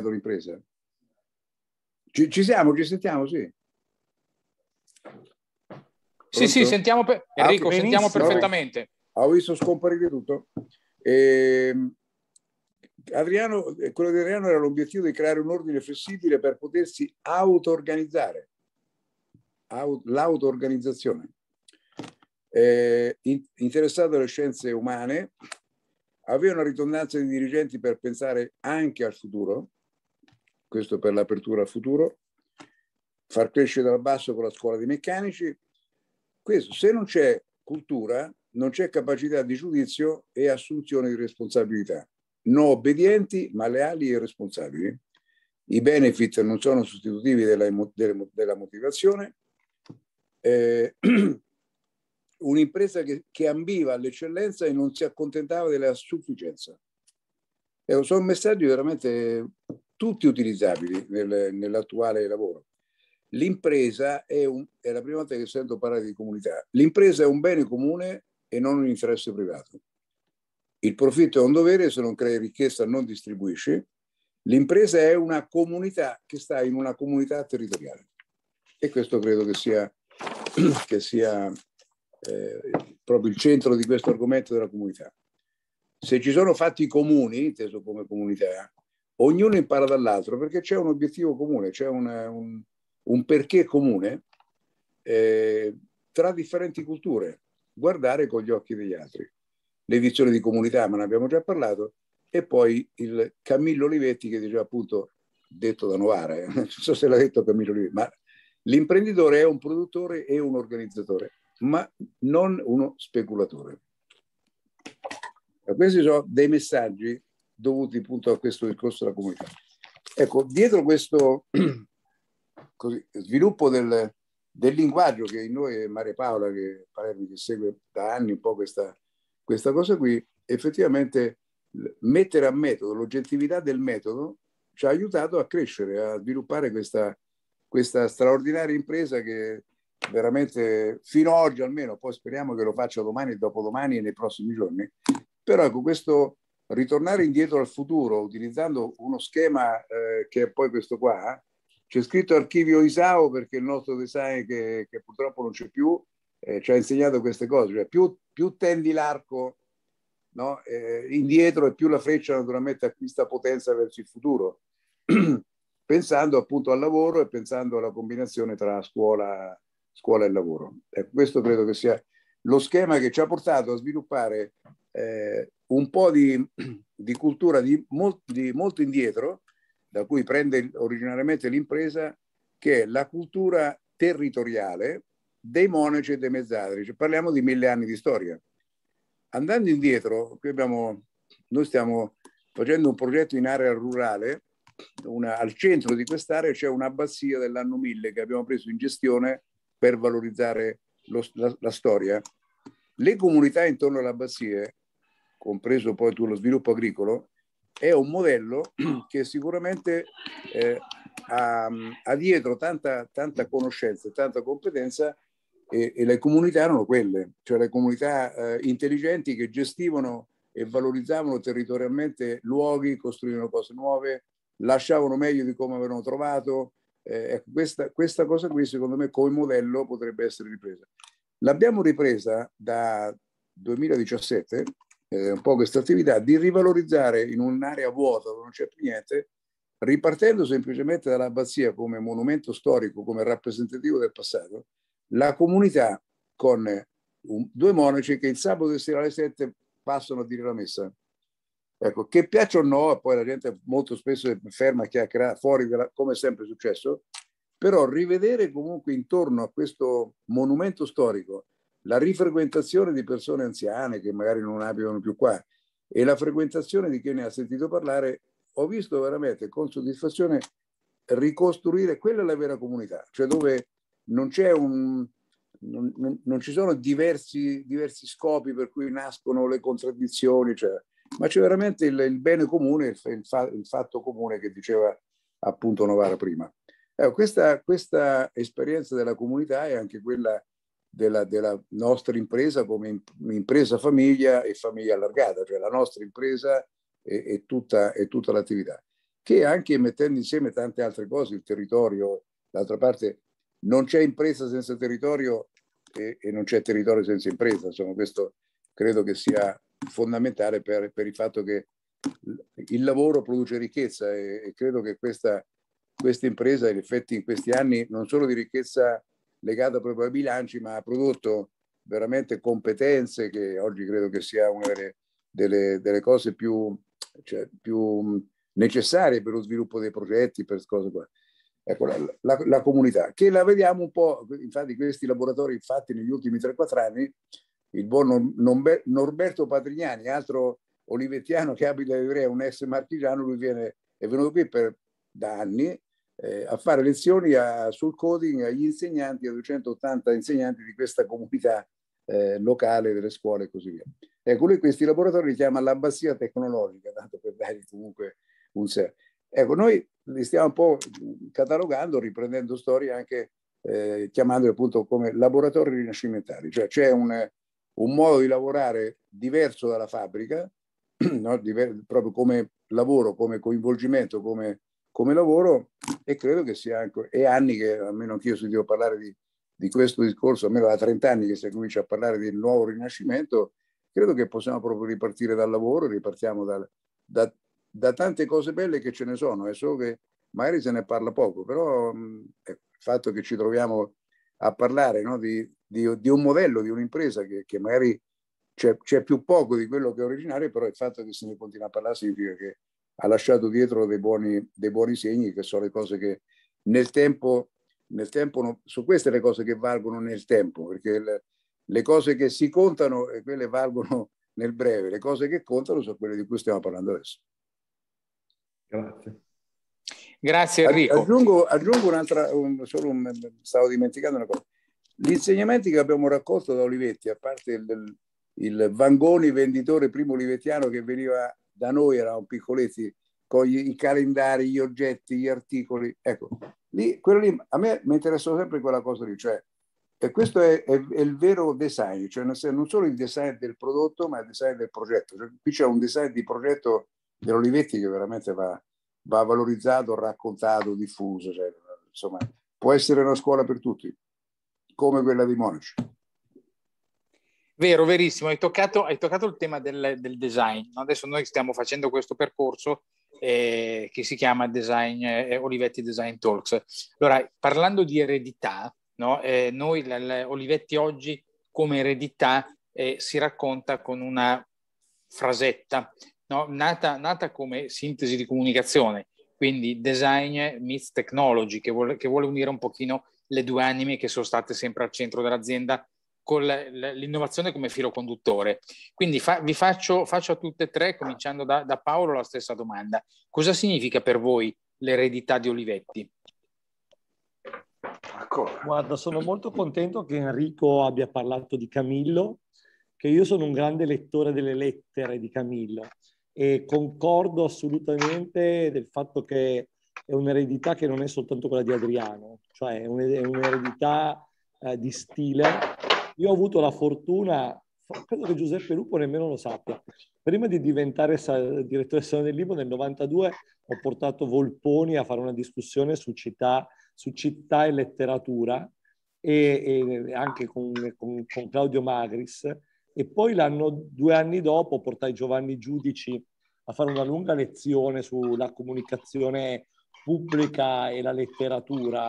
l'impresa. Ci sentiamo, sì. Pronto? Sì, sentiamo, Enrico, sentiamo perfettamente. Ho visto scomparire tutto. Quello di Adriano era l'obiettivo di creare un ordine flessibile per potersi auto-organizzare. L'auto-organizzazione. Interessato alle scienze umane, aveva una ritornanza di dirigenti per pensare anche al futuro, questo per l'apertura al futuro, far crescere dal basso con la scuola dei meccanici. Questo, se non c'è cultura, non c'è capacità di giudizio e assunzione di responsabilità. Non obbedienti, ma leali e responsabili. I benefit non sono sostitutivi della motivazione. Un'impresa che ambiva all'eccellenza e non si accontentava della sufficienza. Sono messaggi veramente tutti utilizzabili nell'attuale lavoro. L'impresa è la prima volta che sento parlare di comunità. L'impresa è un bene comune e non un interesse privato. Il profitto è un dovere, se non crei ricchezza non distribuisci. L'impresa è una comunità che sta in una comunità territoriale. E questo credo che sia proprio il centro di questo argomento della comunità. Se ci sono fatti comuni, inteso come comunità, ognuno impara dall'altro perché c'è un obiettivo comune, c'è un perché comune tra differenti culture, guardare con gli occhi degli altri. Le edizioni di comunità, ma ne abbiamo già parlato, e poi il Camillo Olivetti che diceva appunto, detto da Novara, non so se l'ha detto Camillo Olivetti, ma l'imprenditore è un produttore e un organizzatore, ma non uno speculatore. E questi sono dei messaggi dovuti appunto a questo discorso della comunità. Ecco, dietro questo sviluppo del linguaggio che in noi, Maria Paola, che segue da anni un po' questa cosa qui, effettivamente mettere a metodo, l'oggettività del metodo ci ha aiutato a crescere, a sviluppare questa straordinaria impresa che veramente fino ad oggi almeno, poi speriamo che lo faccia domani e dopodomani e nei prossimi giorni, però ecco questo ritornare indietro al futuro utilizzando uno schema che è poi questo qua, c'è scritto archivio Isao perché il nostro design che purtroppo non c'è più ci ha insegnato queste cose, cioè più tendi l'arco, no? Indietro e più la freccia naturalmente acquista potenza verso il futuro. Pensando appunto al lavoro e pensando alla combinazione tra scuola e lavoro. Questo credo che sia lo schema che ci ha portato a sviluppare un po' di cultura di molto indietro, da cui prende originariamente l'impresa, che è la cultura territoriale dei monaci e dei mezzadri. Cioè, parliamo di 1000 anni di storia. Andando indietro, qui noi stiamo facendo un progetto in area rurale. Al centro di quest'area c'è un'abbazia dell'anno 1000 che abbiamo preso in gestione per valorizzare la storia. Le comunità intorno alle abbazie, compreso poi lo sviluppo agricolo, è un modello che sicuramente ha dietro tanta conoscenza e tanta competenza e le comunità erano quelle, cioè le comunità intelligenti che gestivano e valorizzavano territorialmente luoghi, costruivano cose nuove, lasciavano meglio di come avevano trovato. Questa cosa qui secondo me come modello potrebbe essere ripresa. L'abbiamo ripresa da 2017, un po' questa attività di rivalorizzare in un'area vuota dove non c'è più niente, ripartendo semplicemente dall'abbazia come monumento storico, come rappresentativo del passato, la comunità con due monaci che il sabato sera alle 7 passano a dire la messa. Ecco, che piaccia o no, poi la gente molto spesso ferma a chiacchierare fuori, come è sempre successo, però rivedere comunque intorno a questo monumento storico la rifrequentazione di persone anziane che magari non abitano più qua e la frequentazione di chi ne ha sentito parlare, ho visto veramente con soddisfazione ricostruire, quella è la vera comunità, cioè dove non ci sono diversi scopi per cui nascono le contraddizioni, cioè, ma c'è veramente il bene comune, il fatto comune che diceva appunto Novara prima. Questa esperienza della comunità è anche quella della nostra impresa come impresa famiglia e famiglia allargata, cioè la nostra impresa e tutta l'attività, che anche mettendo insieme tante altre cose, il territorio, d'altra parte non c'è impresa senza territorio e non c'è territorio senza impresa, insomma questo credo che sia fondamentale per il fatto che il lavoro produce ricchezza e credo che questa impresa in effetti in questi anni non solo di ricchezza legata proprio ai bilanci ma ha prodotto veramente competenze che oggi credo che sia una delle cose più necessarie per lo sviluppo dei progetti, per cose qua. Ecco la comunità che la vediamo un po', infatti questi laboratori infatti negli ultimi 3-4 anni il buon Norberto Patrignani, altro olivettiano che abita a Ivrea, un ex marchigiano, lui è venuto qui per da anni a fare lezioni sul coding agli insegnanti, a 280 insegnanti di questa comunità locale delle scuole e così via. Ecco, lui questi laboratori li chiama l'abbazia tecnologica, tanto per dargli comunque un senso. Ecco, noi li stiamo un po' catalogando, riprendendo storie anche chiamandoli appunto come laboratori rinascimentali, cioè c'è un modo di lavorare diverso dalla fabbrica, no? Proprio come lavoro, come coinvolgimento, come lavoro, e credo che sia anche, è anni che, almeno anch'io sentivo parlare di questo discorso, almeno da 30 anni che si comincia a parlare del nuovo rinascimento, credo che possiamo proprio ripartire dal lavoro, ripartiamo da tante cose belle che ce ne sono, è solo che magari se ne parla poco, però il fatto che ci troviamo a parlare, no, di un modello, di un'impresa che magari c'è più poco di quello che è originario, però il fatto che se ne continua a parlare significa che ha lasciato dietro dei buoni segni, che sono le cose che nel tempo su queste le cose che valgono nel tempo, perché le cose che si contano e quelle valgono nel breve, le cose che contano sono quelle di cui stiamo parlando adesso. Grazie. Grazie Enrico. Aggiungo un'altra, stavo dimenticando una cosa. Gli insegnamenti che abbiamo raccolto da Olivetti, a parte il Vangoni, venditore primo olivettiano che veniva da noi, eravamo piccoletti, con i calendari, gli oggetti, gli articoli, ecco, quello lì, a me mi interessava sempre quella cosa lì, cioè, e questo è il vero design, cioè non solo il design del prodotto, ma il design del progetto. Cioè, qui c'è un design di progetto dell'Olivetti che veramente va valorizzato, raccontato, diffuso, cioè, insomma, può essere una scuola per tutti, come quella dei monaci. Vero, verissimo, hai toccato il tema del design. Adesso noi stiamo facendo questo percorso che si chiama Design Olivetti Design Talks. Allora, parlando di eredità, no? Noi Olivetti oggi come eredità si racconta con una frasetta, no? nata come sintesi di comunicazione, quindi design meets technology, che vuole unire un pochino le due anime che sono state sempre al centro dell'azienda, con l'innovazione come filo conduttore. Quindi vi faccio a tutte e tre, cominciando da Paolo, la stessa domanda. Cosa significa per voi l'eredità di Olivetti? Guarda, sono molto contento che Enrico abbia parlato di Camillo, che io sono un grande lettore delle lettere di Camillo e concordo assolutamente del fatto che è un'eredità che non è soltanto quella di Adriano, cioè è un'eredità di stile. Io ho avuto la fortuna, credo che Giuseppe Lupo nemmeno lo sappia, prima di diventare direttore del Salone del Libro nel 92 ho portato Volponi a fare una discussione su città e letteratura, e anche con Claudio Magris, e poi due anni dopo portai Giovanni Giudici a fare una lunga lezione sulla comunicazione pubblica e la letteratura.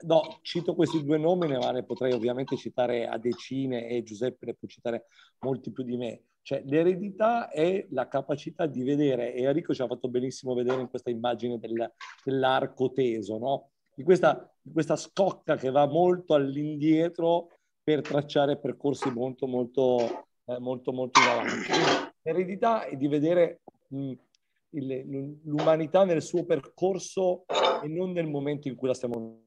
No, cito questi due nomi, ma ne potrei ovviamente citare a decine, e Giuseppe ne può citare molti più di me. Cioè, l'eredità è la capacità di vedere, e Enrico ci ha fatto benissimo vedere in questa immagine dell'arco teso, no? Di questa scocca che va molto all'indietro per tracciare percorsi molto avanti. L'eredità è di vedere l'umanità nel suo percorso e non nel momento in cui la stiamo.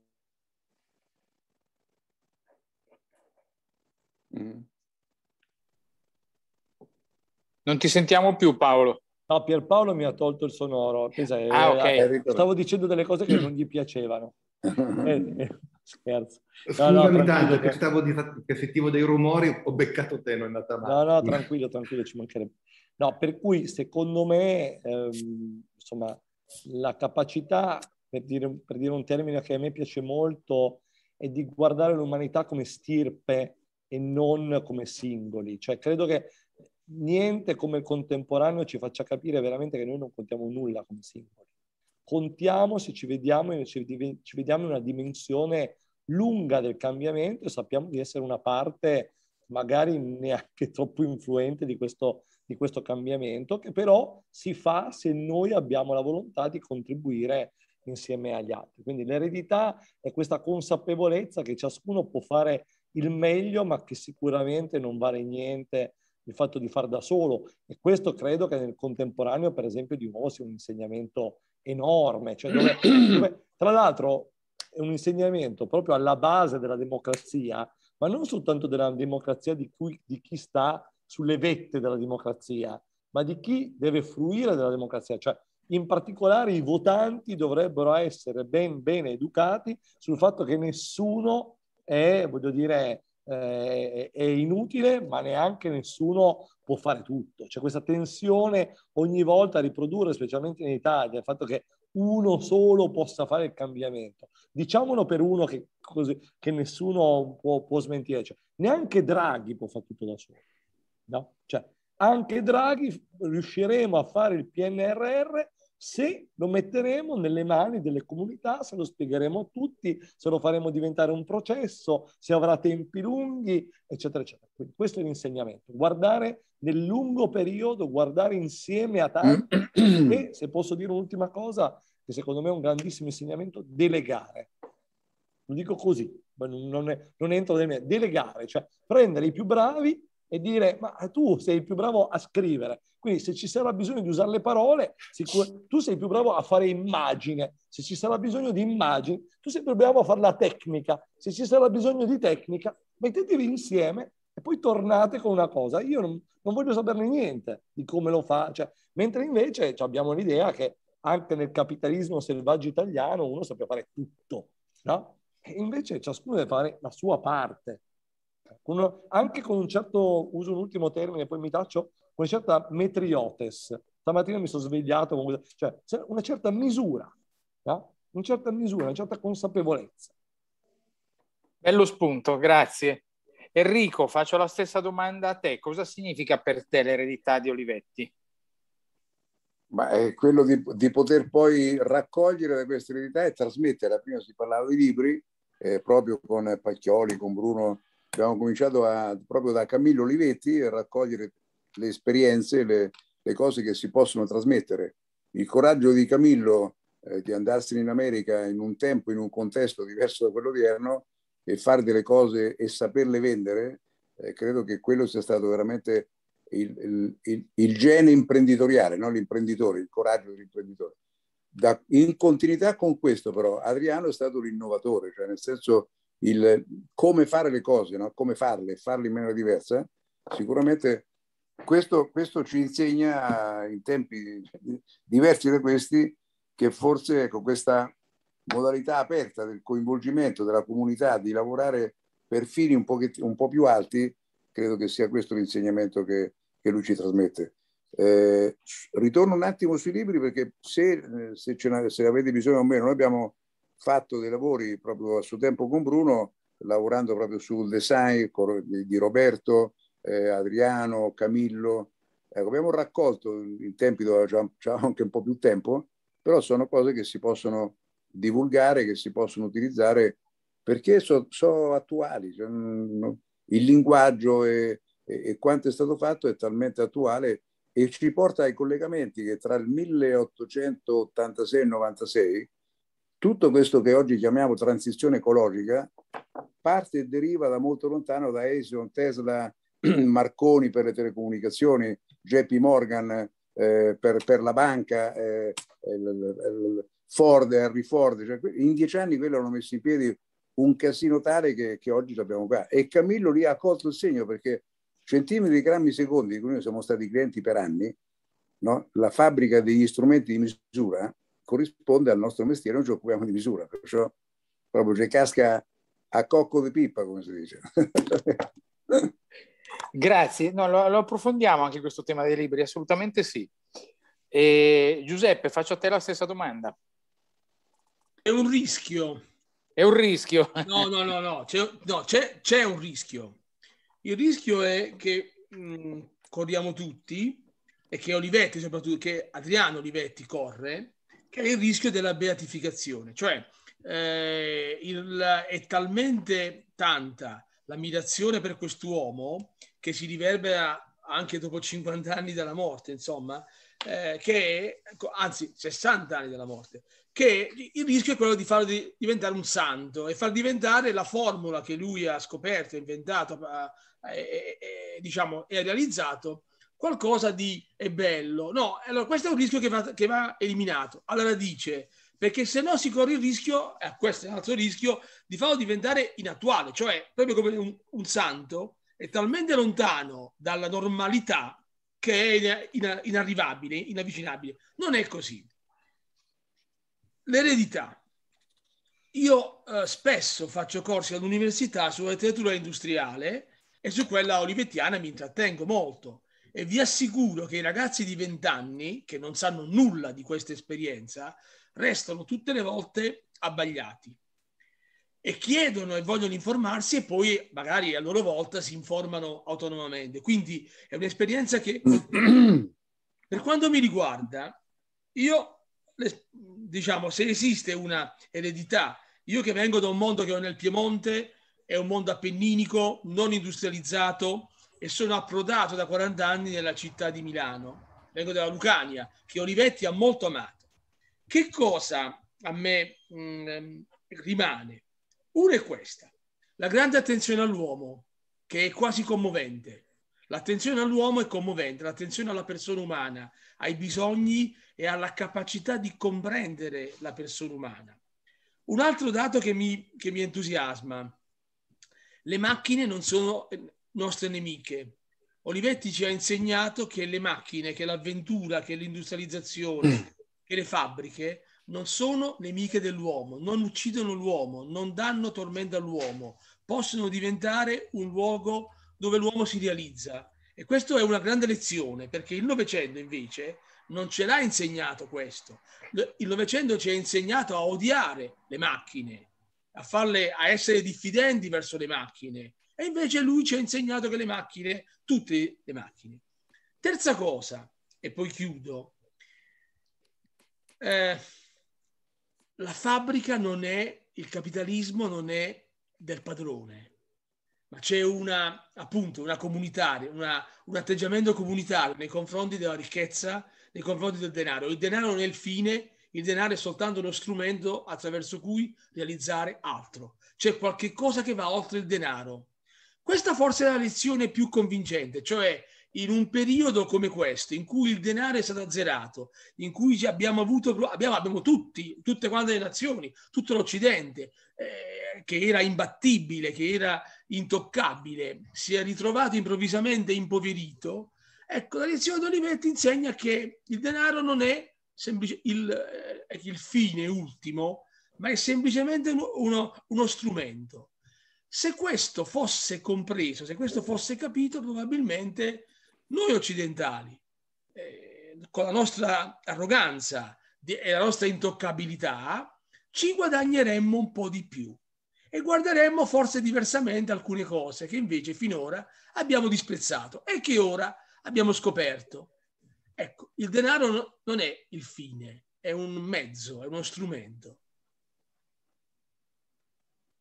Non ti sentiamo più, Paolo. No, Pierpaolo mi ha tolto il sonoro. Okay. Stavo dicendo delle cose che non gli piacevano. Scherzo. Scusami, tanto che sentivo dei rumori, ho beccato te, non è andata male. No, tranquillo, ci mancherebbe. No, per cui secondo me, insomma, la capacità, per dire un termine che a me piace molto, è di guardare l'umanità come stirpe e non come singoli. Cioè, credo che niente come il contemporaneo ci faccia capire veramente che noi non contiamo nulla come singoli. Contiamo se ci vediamo in una dimensione lunga del cambiamento e sappiamo di essere una parte magari neanche troppo influente di questo cambiamento, che però si fa se noi abbiamo la volontà di contribuire insieme agli altri. Quindi l'eredità è questa consapevolezza che ciascuno può fare il meglio, ma che sicuramente non vale niente il fatto di far da solo, e questo credo che nel contemporaneo, per esempio, di nuovo sia un insegnamento enorme, cioè dove, tra l'altro è un insegnamento proprio alla base della democrazia, ma non soltanto della democrazia di chi sta sulle vette della democrazia, ma di chi deve fruire della democrazia. Cioè, in particolare i votanti dovrebbero essere ben educati sul fatto che nessuno è, voglio dire, è inutile, ma neanche nessuno può fare tutto. C'è questa tensione ogni volta a riprodurre, specialmente in Italia, il fatto che uno solo possa fare il cambiamento. Diciamolo per uno che nessuno può smentire. Cioè, neanche Draghi può fare tutto da solo. No? Cioè, anche Draghi riusciremo a fare il PNRR se lo metteremo nelle mani delle comunità, se lo spiegheremo a tutti, se lo faremo diventare un processo, se avrà tempi lunghi, eccetera, eccetera. Quindi questo è l'insegnamento. Guardare nel lungo periodo, guardare insieme a tanti e, se posso dire un'ultima cosa, che secondo me è un grandissimo insegnamento, delegare. Lo dico così, ma non entro nel mio. Delegare, cioè prendere i più bravi e dire, ma tu sei il più bravo a scrivere, quindi se ci sarà bisogno di usare le parole, tu sei più bravo a fare immagine, se ci sarà bisogno di immagini, tu sei più bravo a fare la tecnica, se ci sarà bisogno di tecnica, mettetevi insieme e poi tornate con una cosa. Io non voglio saperne niente di come lo fa, cioè, mentre invece abbiamo l'idea che anche nel capitalismo selvaggio italiano uno sappia fare tutto, no? E invece ciascuno deve fare la sua parte. Anche con un certo, uso un ultimo termine, poi mi taccio, una certa metriotes. Stamattina mi sono svegliato con una certa misura, no? Una certa misura, una certa consapevolezza. Bello spunto, grazie. Enrico, faccio la stessa domanda a te. Cosa significa per te l'eredità di Olivetti? Ma è quello di poter poi raccogliere da questa eredità e trasmetterla. Prima si parlava di libri, proprio con Pacchioli, con Bruno. Abbiamo cominciato proprio da Camillo Olivetti a raccogliere le esperienze, le cose che si possono trasmettere. Il coraggio di Camillo di andarsene in America in un tempo, in un contesto diverso da quello odierno e fare delle cose e saperle vendere, credo che quello sia stato veramente il gene imprenditoriale, no? L'imprenditore, il coraggio dell'imprenditore. In continuità con questo però Adriano è stato l'innovatore, cioè nel senso come fare le cose, no? Come farle in maniera diversa. Sicuramente questo ci insegna in tempi diversi da questi che forse, ecco, questa modalità aperta del coinvolgimento della comunità, di lavorare per fini un po' più alti, credo che sia questo l'insegnamento che lui ci trasmette. Ritorno un attimo sui libri, perché se avete bisogno o meno, noi abbiamo fatto dei lavori proprio a suo tempo con Bruno, lavorando proprio sul design di Roberto, Adriano, Camillo. Ecco, abbiamo raccolto in tempi dove c'era anche un po' più tempo, però sono cose che si possono divulgare, che si possono utilizzare, perché sono attuali. Cioè, il linguaggio e quanto è stato fatto è talmente attuale e ci porta ai collegamenti che tra il 1886 e il 96, tutto questo che oggi chiamiamo transizione ecologica parte e deriva da molto lontano, da Edison, Tesla, Marconi per le telecomunicazioni, JP Morgan per la banca, Ford, Henry Ford. Cioè, in 10 anni quelli hanno messo in piedi un casino tale che oggi l'abbiamo qua. E Camillo lì ha colto il segno, perché centimetri, grammi, secondi, di cui noi siamo stati clienti per anni, no? La fabbrica degli strumenti di misura corrisponde al nostro mestiere, non ci occupiamo di misura, perciò proprio ci casca a cocco di pippa, come si dice. Grazie, no, lo approfondiamo anche questo tema dei libri, assolutamente sì. E, Giuseppe, faccio a te la stessa domanda. È un rischio. È un rischio. No, c'è un rischio. Il rischio è che corriamo tutti, e che Olivetti, soprattutto che Adriano Olivetti corre, che è il rischio della beatificazione, cioè è talmente tanta l'ammirazione per quest'uomo che si riverbera anche dopo 50 anni dalla morte, insomma, anzi 60 anni dalla morte, che il rischio è quello di farlo diventare un santo e far diventare la formula che lui ha scoperto, inventato, diciamo, e ha realizzato qualcosa di è bello. No, allora questo è un rischio che va eliminato alla radice, perché se no si corre il rischio, questo è un altro rischio, di farlo diventare inattuale, cioè proprio come un santo è talmente lontano dalla normalità che è inarrivabile, inavvicinabile. Non è così. L'eredità. Io spesso faccio corsi all'università sulla letteratura industriale e su quella olivettiana mi intrattengo molto. E vi assicuro che i ragazzi di 20 anni, che non sanno nulla di questa esperienza, restano tutte le volte abbagliati e chiedono e vogliono informarsi e poi magari a loro volta si informano autonomamente. Quindi è un'esperienza che, per quanto mi riguarda, io, diciamo, se esiste una eredità, io che vengo da un mondo che ho nel Piemonte, è un mondo appenninico, non industrializzato, e sono approdato da 40 anni nella città di Milano. Vengo dalla Lucania, che Olivetti ha molto amato. Che cosa a me rimane? Una è questa, la grande attenzione all'uomo, che è quasi commovente. L'attenzione all'uomo è commovente, l'attenzione alla persona umana, ai bisogni e alla capacità di comprendere la persona umana. Un altro dato che mi entusiasma, le macchine non sono nostre nemiche. Olivetti ci ha insegnato che le macchine, che l'avventura, che l'industrializzazione, che le fabbriche non sono nemiche dell'uomo, non uccidono l'uomo, non danno tormento all'uomo, possono diventare un luogo dove l'uomo si realizza. E questo è una grande lezione, perché il Novecento invece non ce l'ha insegnato questo. Il Novecento ci ha insegnato a odiare le macchine, a essere diffidenti verso le macchine. E invece lui ci ha insegnato che le macchine, tutte le macchine. Terza cosa, e poi chiudo, la fabbrica non è, il capitalismo non è del padrone, ma c'è un atteggiamento comunitario nei confronti della ricchezza, nei confronti del denaro. Il denaro non è il fine, il denaro è soltanto uno strumento attraverso cui realizzare altro. C'è qualche cosa che va oltre il denaro. Questa forse è la lezione più convincente, cioè in un periodo come questo, in cui il denaro è stato azzerato, in cui abbiamo tutti, tutte quante le nazioni, tutto l'Occidente, che era imbattibile, che era intoccabile, si è ritrovato improvvisamente impoverito. Ecco, la lezione di Olivetti insegna che il denaro non è il fine ultimo, ma è semplicemente uno strumento. Se questo fosse compreso, se questo fosse capito, probabilmente noi occidentali, con la nostra arroganza e la nostra intoccabilità, ci guadagneremmo un po' di più e guarderemmo forse diversamente alcune cose che invece finora abbiamo disprezzato e che ora abbiamo scoperto. Ecco, il denaro non è il fine, è un mezzo, è uno strumento.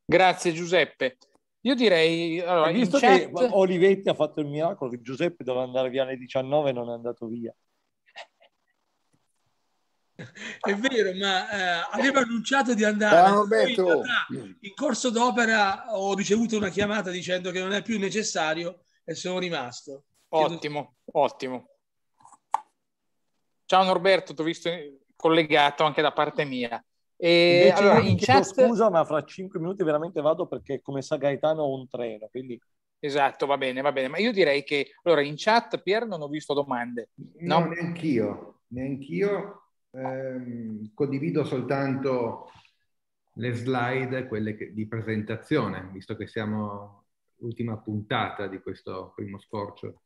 Grazie Giuseppe. Io direi... Allora, visto che Olivetti ha fatto il miracolo, che Giuseppe doveva andare via alle 19 e non è andato via. È vero, ma aveva annunciato di andare. In corso d'opera ho ricevuto una chiamata dicendo che non è più necessario e sono rimasto. Ottimo, ottimo. Ciao Norberto, ti ho visto collegato anche da parte mia. E allora, in chat... Scusa, ma fra 5 minuti veramente vado, perché come sa Gaetano ho un treno, quindi... Esatto, va bene, va bene. Ma io direi che allora in chat, Pier, non ho visto domande. No, neanch'io. Condivido soltanto le slide, quelle di presentazione, visto che siamo l'ultima puntata di questo primo scorcio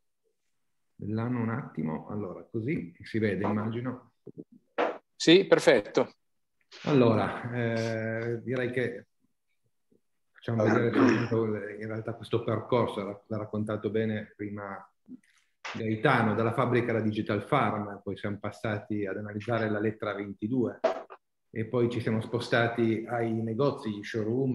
dell'anno. Un attimo, allora, così si vede, immagino. Sì, perfetto. Allora, direi che facciamo vedere in realtà questo percorso, l'ha raccontato bene prima Gaetano, dalla fabbrica alla Digital Farm, poi siamo passati ad analizzare la lettera 22 e poi ci siamo spostati ai negozi, gli showroom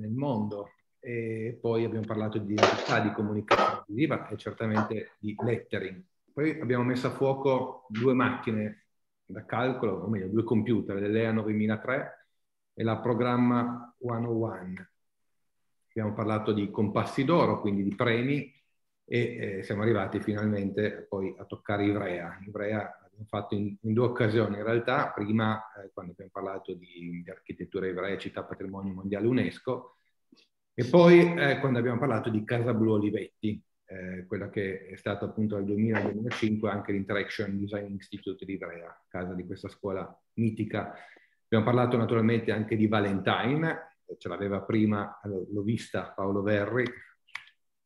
nel mondo, e poi abbiamo parlato di realtà, di comunicazione visiva e certamente di lettering. Poi abbiamo messo a fuoco due macchine da calcolo, o meglio due computer, l'EA 9003 e la Programma 101. Abbiamo parlato di compassi d'oro, quindi di premi, e siamo arrivati finalmente poi a toccare Ivrea. Ivrea l'abbiamo fatto in due occasioni in realtà, prima quando abbiamo parlato di architettura Ivrea, città patrimonio mondiale UNESCO, e poi quando abbiamo parlato di Casa Blu Olivetti, quella che è stata appunto dal 2000 al 2005 anche l'Interaction Design Institute di Ivrea, casa di questa scuola mitica. Abbiamo parlato naturalmente anche di Valentine, ce l'aveva prima, l'ho vista, Paolo Verri,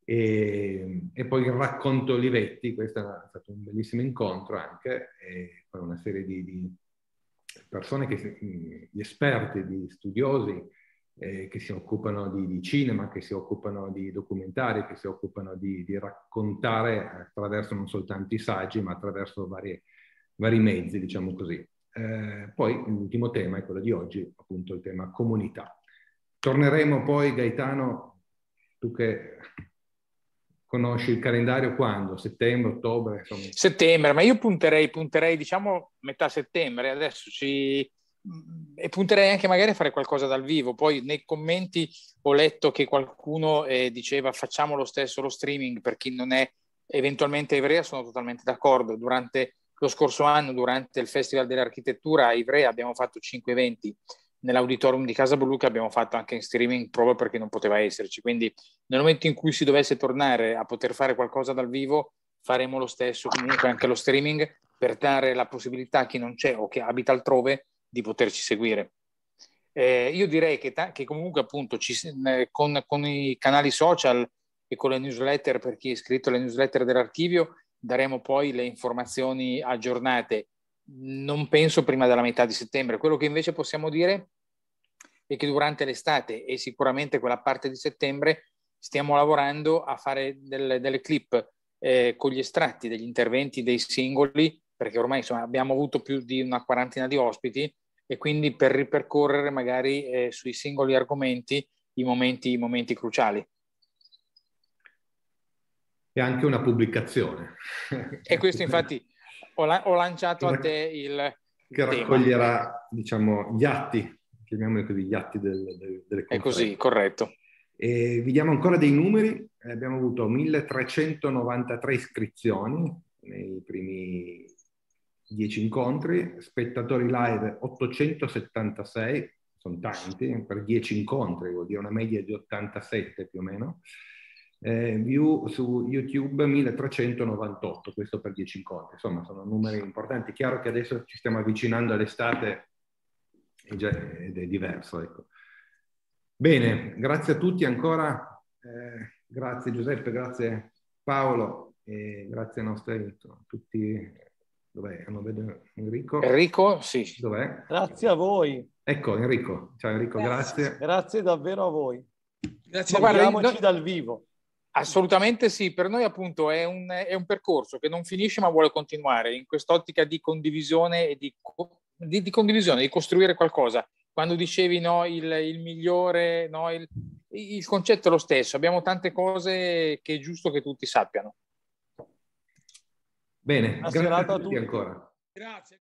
e poi il racconto Olivetti, questo è stato un bellissimo incontro anche, e poi una serie di persone, di esperti, di studiosi, che si occupano di cinema, che si occupano di documentari, che si occupano di raccontare attraverso non soltanto i saggi, ma attraverso vari mezzi, diciamo così. Poi l'ultimo tema è quello di oggi, appunto il tema comunità. Torneremo poi, Gaetano, tu che conosci il calendario quando? Settembre, ottobre? Insomma. Settembre, ma io punterei diciamo metà settembre, adesso e punterei anche magari a fare qualcosa dal vivo. Poi nei commenti ho letto che qualcuno diceva facciamo lo stesso lo streaming per chi non è eventualmente a Ivrea. Sono totalmente d'accordo. Durante lo scorso anno, durante il Festival dell'Architettura a Ivrea, abbiamo fatto 5 eventi nell'auditorium di Casa Blu che abbiamo fatto anche in streaming proprio perché non poteva esserci. Quindi nel momento in cui si dovesse tornare a poter fare qualcosa dal vivo, faremo lo stesso comunque anche lo streaming per dare la possibilità a chi non c'è o che abita altrove di poterci seguire. Io direi che comunque appunto con i canali social e con le newsletter, per chi è iscritto alle newsletter dell'archivio, daremo poi le informazioni aggiornate, non penso prima della metà di settembre. Quello che invece possiamo dire è che durante l'estate e sicuramente quella parte di settembre stiamo lavorando a fare delle clip con gli estratti degli interventi dei singoli, perché ormai insomma, abbiamo avuto più di una quarantina di ospiti e quindi per ripercorrere magari sui singoli argomenti i momenti cruciali. E anche una pubblicazione. E questo infatti ho lanciato a te il tema. Che raccoglierà diciamo, gli atti, chiamiamoli così, gli atti delle conferenze. È così, corretto. E vi diamo ancora dei numeri, abbiamo avuto 1393 iscrizioni nei primi 10 incontri, spettatori live 876, sono tanti, per 10 incontri vuol dire una media di 87 più o meno, view su YouTube 1398, questo per 10 incontri, insomma sono numeri importanti. Chiaro che adesso ci stiamo avvicinando all'estate ed è diverso, ecco. Bene, grazie a tutti ancora, grazie Giuseppe, grazie Paolo, e grazie a nostri tutti. Dov'è? Non vedo Enrico. Enrico, sì. Dov'è? Grazie a voi. Ecco Enrico. Ciao Enrico, grazie. Grazie davvero a voi. Grazie. Guardiamoci dal vivo. Assolutamente sì, per noi appunto è un percorso che non finisce ma vuole continuare in quest'ottica di condivisione e di condivisione, di costruire qualcosa. Quando dicevi no, il migliore, no, il concetto è lo stesso, abbiamo tante cose che è giusto che tutti sappiano. Bene, grazie a tutti ancora. Grazie.